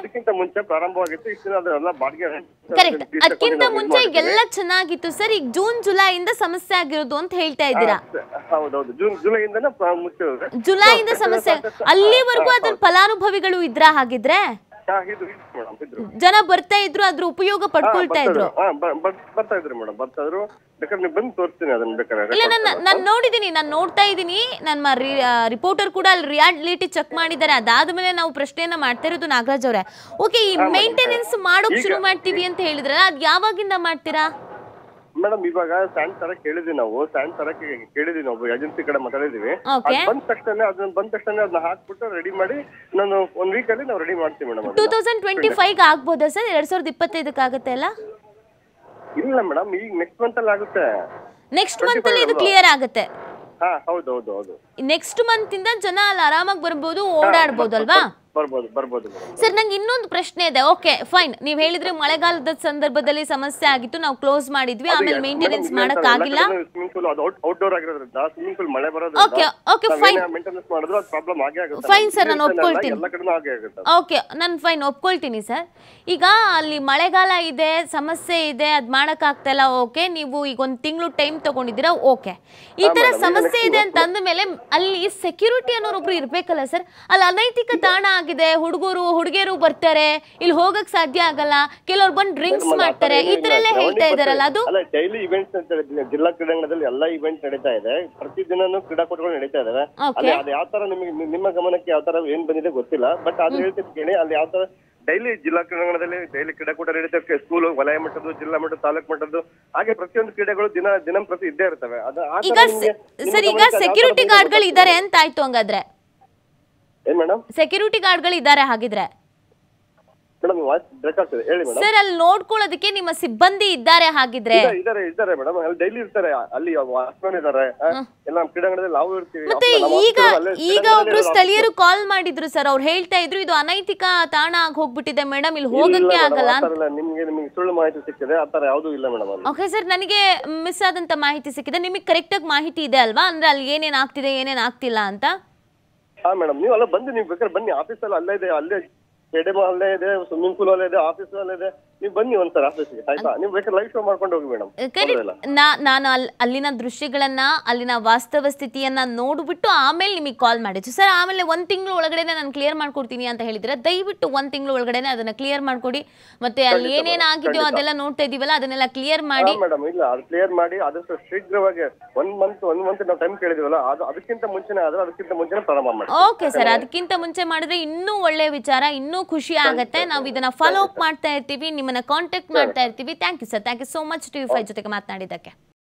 ಅದಕ್ಕಿಂತ ಮುಂಚೆ ಪ್ರಾರಂಭವಾಗಿತ್ತು ಇಷ್ಟು ಅದೆಲ್ಲ ಬಾಡಿಗೆ ಕರೆಕ್ಟ್ ಅದಕ್ಕಿಂತ ಮುಂಚೆ ಎಲ್ಲ ಚೆನ್ನಾಗಿತ್ತು ಸರ್ ಈಗ ಜೂನ್ ಜುಲೈಯಿಂದ ಸಮಸ್ಯೆ ಆಗಿರೋದು ಅಂತ ಹೇಳ್ತಾ ಇದ್ದೀರಾ ಹೌದೌದು ಜೂನ್ ಜುಲೈಯಿಂದನೇ ಜುಲೈಯಿಂದ ಸಮಸ್ಯೆ ಅಲ್ಲಿವರೆಗೂ ಅದ್ರ ಫಲಾನುಭವಿಗಳು ಇದ್ರ ಹಾಗಿದ್ರೆ ಜನ ಬರ್ತಾ ಇದ್ರು ಅದ್ರ ಉಪಯೋಗ ಪಡ್ಕೊಳ್ತಾ ಇದ್ರು ಬರ್ತಾ ಇದ್ರು ಮೇಡಮ್ ಬರ್ತಾ ಇದ್ರು ಇಲ್ಲ ನಾನು ನೋಡಿದೀನಿ ನಾನು ನೋಡ್ತಾ ಇದ್ದೀನಿ ನಮ್ಮ ರಿಪೋರ್ಟರ್ ಕೂಡ ಅಲ್ಲಿ ರಿಯಾಲಿಟಿ ಚೆಕ್ ಮಾಡಿದ್ದಾರೆ ಅದಾದ್ಮೇಲೆ ನಾವು ಪ್ರಶ್ನೆಯನ್ನ ಮಾಡ್ತಾ ಇರೋದು ನಾಗರಾಜ್ ಅವರೇ ಓಕೆ ಈ ಮೇಂಟೆನೆನ್ಸ್ ಮಾಡೋಕ್ ಶುರು ಮಾಡ್ತೀವಿ ಅಂತ ಹೇಳಿದ್ರಲ್ಲ ಅದ್ ಯಾವಾಗಿಂದ ಮಾಡ್ತೀರಾ ಮೇಡಮ್ ಇವಾಗ ಸ್ಟ್ಯಾಂಡ್ ತರ ಕೇಳಿದ್ವಿ ನಾವು ಸ್ಟ್ಯಾಂಡ್ ತರ ಕೇಳಿದ್ವಿ ನಾವು ಏಜೆನ್ಸಿ ಕಡೆ ಮಾತಾಡಿದೀವಿ ಬಂದ ತಕ್ಷಣ ಅದನ್ನ ಬಂದ ತಕ್ಷಣ ಅದನ್ನ ಹಾಕ್ಬಿಟ್ಟು ರೆಡಿ ಮಾಡಿ ನಾನು ಒನ್ ವೀಕ್ ಅಲ್ಲಿ ನಾವು ರೆಡಿ ಮಾಡ್ತೀವಿ ಮೇಡಮ್ ಎರಡು ಸಾವಿರದ ಇಪ್ಪತ್ತೈದು ಗೆ ಆಗಬಹುದಾ ಸರ್ ಎರಡು ಸಾವಿರದ ಇಪ್ಪತ್ತೈದು ಗೆ ಆಗುತ್ತೆ ಅಲ್ಲ ಇಲ್ಲ ಮೇಡಮ್ ಈಗ ನೆಕ್ಸ್ಟ್ ಮಂತ್ ಅಲ್ಲಿ ಆಗುತ್ತೆ ನೆಕ್ಸ್ಟ್ ಮಂತ್ ಅಲ್ಲಿ ಇದು ಕ್ಲಿಯರ್ ಆಗುತ್ತೆ ಹಾ ಹೌದು ಹೌದು ಹೌದು ನೆಕ್ಸ್ಟ್ ಮಂತ್ ಇಂದ ಜನ ಅಲ್ಲಿ ಆರಾಮಾಗಿ ಬರಬಹುದು ಓಡಾಡಬಹುದು ಅಲ್ವಾ ಬರಬಹುದು ಬರಬಹುದು ಸರ್ ನನಗೆ ಇನ್ನೊಂದು ಪ್ರಶ್ನೆ ಇದೆ ಓಕೆ ಫೈನ್ ನೀವು ಹೇಳಿದ್ರೆ ಮಳೆಗಾಲದ ಸಂದರ್ಭದಲ್ಲಿ ಸಮಸ್ಯೆ ಆಗಿತ್ತು ನಾವು ಕ್ಲೋಸ್ ಮಾಡಿದ್ವಿ ಆಮೇಲೆ ಮೇಂಟೆನೆನ್ಸ್ ಮಾಡಕ ಆಗಿಲ್ಲ ಸ್ವಿಮ್ಮಿಂಗ್ pool ಅದು ಔಟ್ ಡೋರ್ ಆಗಿರೋದ್ರಿಂದ ಸ್ವಿಮ್ಮಿಂಗ್ pool ಮಳೆ ಬರೋದ್ರಿಂದ ಓಕೆ ಓಕೆ ಫೈನ್ ಮೇಂಟೆನೆನ್ಸ್ ಮಾಡಿದ್ರು ಅದು ಪ್ರಾಬ್ಲಮ್ ಆಗೇ ಆಗುತ್ತೆ ಫೈನ್ ಸರ್ ನಾನು ಒಪ್ಕೊಳ್ತೀನಿ ಎಲ್ಲ ಕಡೆನೂ ಆಗೇ ಆಗುತ್ತೆ ಓಕೆ ನಾನು ಫೈನ್ ಒಪ್ಕೊಳ್ತೀನಿ ಸರ್ ಈಗ ಅಲ್ಲಿ ಮಳೆಗಾಲ ಇದೆ ಸಮಸ್ಯೆ ಇದೆ ಅದು ಮಾಡಕ ಆಗ್ತಾ ಇಲ್ಲ ಓಕೆ ನೀವು ಈಗ ಒಂದು ತಿಂಗಳು ಟೈಮ್ ತಗೊಂಡಿದ್ದೀರಾ ಓಕೆ ಈ ತರ ಸಮಸ್ಯೆ ಇದೆ ಅಂತ ಅಂದ ಮೇಲೆ ಅಲ್ಲಿ ಸೆಕ್ಯೂರಿಟಿ ಅನ್ನೋರು ಒಬ್ರು ಇರ್ಬೇಕಲ್ಲ ಸರ್ ಅಲ್ಲಿ ಅನೈತಿಕ ತಾಣ ಆಗಿದೆ ಹುಡುಗರು ಹುಡುಗಿಯರು ಬರ್ತಾರೆ ಇಲ್ಲಿ ಹೋಗಕ್ ಸಾಧ್ಯ ಆಗಲ್ಲ ಕೆಲವರು ಬಂದು ಡ್ರಿಂಕ್ಸ್ ಮಾಡ್ತಾರೆ ಈ ತರ ಎಲ್ಲ ಹೇಳ್ತಾ ಇದಾರಲ್ಲ ಅದು ಡೈಲಿ ಇವೆಂಟ್ಸ್ ಅಂತ ಜಿಲ್ಲಾ ಕ್ರೀಡಾಂಗಣದಲ್ಲಿ ಎಲ್ಲಾ ಇವೆಂಟ್ ನಡೀತಾ ಇದೆ ಪ್ರತಿದಿನನೂ ಕ್ರೀಡಾಕೂಟಗಳು ನಡೀತಾ ಇದಾವೆ ಅದು ಯಾವ ತರ ನಿಮಗೆ ನಿಮ್ಮ ಗಮನಕ್ಕೆ ಯಾವ ತರ ಏನ್ ಬಂದಿದೆ ಗೊತ್ತಿಲ್ಲ ಬಟ್ ಅದು ಹೇಳ್ತಿದ್ದೀನಿ ಅಲ್ಲಿ ಯಾವ ತರ ಡೈಲಿ ಜಿಲ್ಲಾ ಕ್ರೀಡಾಂಗಣದಲ್ಲಿ ಡೈಲಿ ಕ್ರೀಡಾಕೂಟ ನಡೀತವೆ ಸ್ಕೂಲ್ ವಲಯ ಮಟ್ಟದ್ದು ಜಿಲ್ಲಾ ಮಟ್ಟದ್ದು ತಾಲೂಕು ಮಟ್ಟದ್ದು ಹಾಗೆ ಪ್ರತಿಯೊಂದು ಕ್ರೀಡೆಗಳು ದಿನ ದಿನಂಪ್ರತಿ ಇದ್ದೇ ಇರ್ತವೆ ಸೆಕ್ಯೂರಿಟಿ ಗಾರ್ಡ್ಗಳು ಇದ್ದಾರೆ ಅಂತ ಆಯ್ತು ಹಂಗಾದ್ರೆ ಸೆಕ್ಯೂರಿಟಿ ಗಾರ್ಡ್ಗಳು ಇದ್ದಾರೆ ಹಾಗಿದ್ರೆ ಮೇಡಂ ವಾಯ್ಸ್ ಬ್ರೇಕ್ ಆಗ್ತಿದೆ ಹೇಳಿ ಮೇಡಂ ಸರ್ ಅಲ್ಲಿ ನೋಡ್ಕೊಳ್ಳೋದಕ್ಕೆ ನಿಮ್ಮ ಸಿಬ್ಬಂದಿ ಇದ್ದಾರೆ ಹಾಗಿದ್ರೆ ಇದ್ದಾರೆ ಇದ್ದಾರೆ ಮೇಡಂ ಅಲ್ಲಿ ಡೈಲಿ ಇರ್ತಾರೆ ಅಲ್ಲಿ ವಾಚ್ಮನ್ ಇದ್ದಾರೆ ಎಲ್ಲ ನಮ್ಮ ಕ್ರೀಡಾಂಗಣದಲ್ಲಿ ನಾವು ಇರ್ತೀವಿ ಮತ್ತೆ ಈಗ ಈಗ ಒಬ್ರು ಸ್ಥಳೀಯರು ಕಾಲ್ ಮಾಡಿದ್ರು ಸರ್ ಅವರು ಹೇಳ್ತಾ ಇದ್ರು ಇದು ಅನೈತಿಕ ತಾಣ ಆಗಿ ಹೋಗ್ಬಿಟ್ಟಿದೆ ಮೇಡಂ ಇಲ್ಲಿ ಹೋಗಕ್ಕೆ ಆಗಲ್ಲ ಅಂತ ನಿಮಗೆ ನಿಮಗೆ ಸುಳ್ಳು ಮಾಹಿತಿ ಸಿಕ್ಕಿದೆ ಆ ತರ ಯಾವುದು ಇಲ್ಲ ಮೇಡಂ ಓಕೆ ಸರ್ ನನಗೆ ಮಿಸ್ ಆದಂತ ಮಾಹಿತಿ ಸಿಕ್ಕಿದೆ ನಿಮಗೆ ಕರೆಕ್ಟ್ ಆಗಿ ಮಾಹಿತಿ ಇದೆ ಅಲ್ವಾ ಅಂದ್ರೆ ಅಲ್ಲಿ ಏನೇನ ಆಗ್ತಿದೆ ಏನೇನ ಆಗ್ತಿಲ್ಲ ಅಂತ ಹಾ ಮೇಡಂ ನೀವು ಅಲ್ಲ ಬಂದು ನೀವು ಬೇಕಾದ್ರೆ ಬನ್ನಿ ಆಫೀಸ್ ಅಲ್ಲಿ ಅಲ್ಲೇ ಇದೆ ಅಲ್ಲೇ ಸ್ಟೇಡಿಯಂ ಅಲ್ಲೇ ಇದೆ ಸ್ವಿಮ್ಮಿಂಗ್ ಪೂಲ್ ಅಲ್ಲೇ ಇದೆ ಆಫೀಸ್ ಅಲ್ಲೇ ಇದೆ ನೀವು ಬನ್ನಿ ಒಂದಸಲ ಆಫೀಸಿಗೆ ಆಯ್ತಾ ನೀವು ಬೇಕಾದ್ರೆ ಲೈವ್ ಶೋ ಮಾಡ್ಕೊಂಡು ಹೋಗಿ ಮೇಡಂ ನಾನು ಅಲ್ಲಿನ ದೃಶ್ಯಗಳನ್ನ ಅಲ್ಲಿನ ವಾಸ್ತವ ಸ್ಥಿತಿಯನ್ನ ನೋಡಿಬಿಟ್ಟು ಆಮೇಲೆ ನಿಮಗೆ ಕಾಲ್ ಮಾಡಿದ್ವಿ ಸರ್ ಆಮೇಲೆ ಒಂದು ತಿಂಗಳು ಒಳಗಡೆನೆ ನಾನು ಕ್ಲಿಯರ್ ಮಾಡ್ಕೊಡ್ತೀನಿ ಅಂತ ಹೇಳಿದ್ರೆ ದಯವಿಟ್ಟು ಒಂದು ತಿಂಗಳು ಒಳಗಡೆನೆ ಅದನ್ನ ಕ್ಲಿಯರ್ ಮಾಡ್ಕೊಡಿ ಮತ್ತೆ ಅಲ್ಲಿ ಏನೇನ ಆಗಿದೆಯೋ ಅದೆಲ್ಲ ನೋಡ್ತಾ ಇದೀವಲ್ಲ ಅದನ್ನೆಲ್ಲ ಕ್ಲಿಯರ್ ಮಾಡಿ ಮೇಡಂ ಇಲ್ಲ ಅದು ಕ್ಲಿಯರ್ ಮಾಡಿ ಅದಷ್ಟು ಶೀಘ್ರವಾಗಿ ಒಂದು ಮಂತ್ ಒಂದು ಮಂತ್ ನಾವು ಟೈಮ್ ಕೇಳಿದೀವಲ್ಲ ಅದು ಅದಕ್ಕಿಂತ ಮುಂಚೆನೇ ಆದ್ರೆ ಅದಕ್ಕಿಂತ ಮುಂಚೆನೇ ಪ್ರಾರಂಭ ಮಾಡಿ ಓಕೆ ಸರ್ ಅದಕ್ಕಿಂತ ಮುಂಚೆ ಮಾಡಿದ್ರೆ ಇನ್ನೂ ಒಳ್ಳೆ ವಿಚಾರ ಇನ್ನೂ ಖುಷಿ ಆಗುತ್ತೆ ನಾವು ಇದನ್ನ ಫಾಲೋ ಅಪ್ ಮಾಡ್ತಾ ಇರ್ತೀವಿ ನಿಮ್ಮನ್ನ ಕಾಂಟ್ಯಾಕ್ಟ್ ಮಾಡ್ತಾ ಇರ್ತೀವಿ thank you sir thank you so much ಟಿವಿ ಫೈವ್ ಜೊತೆಗೆ ಮಾತನಾಡಿದ್ದಕ್ಕೆ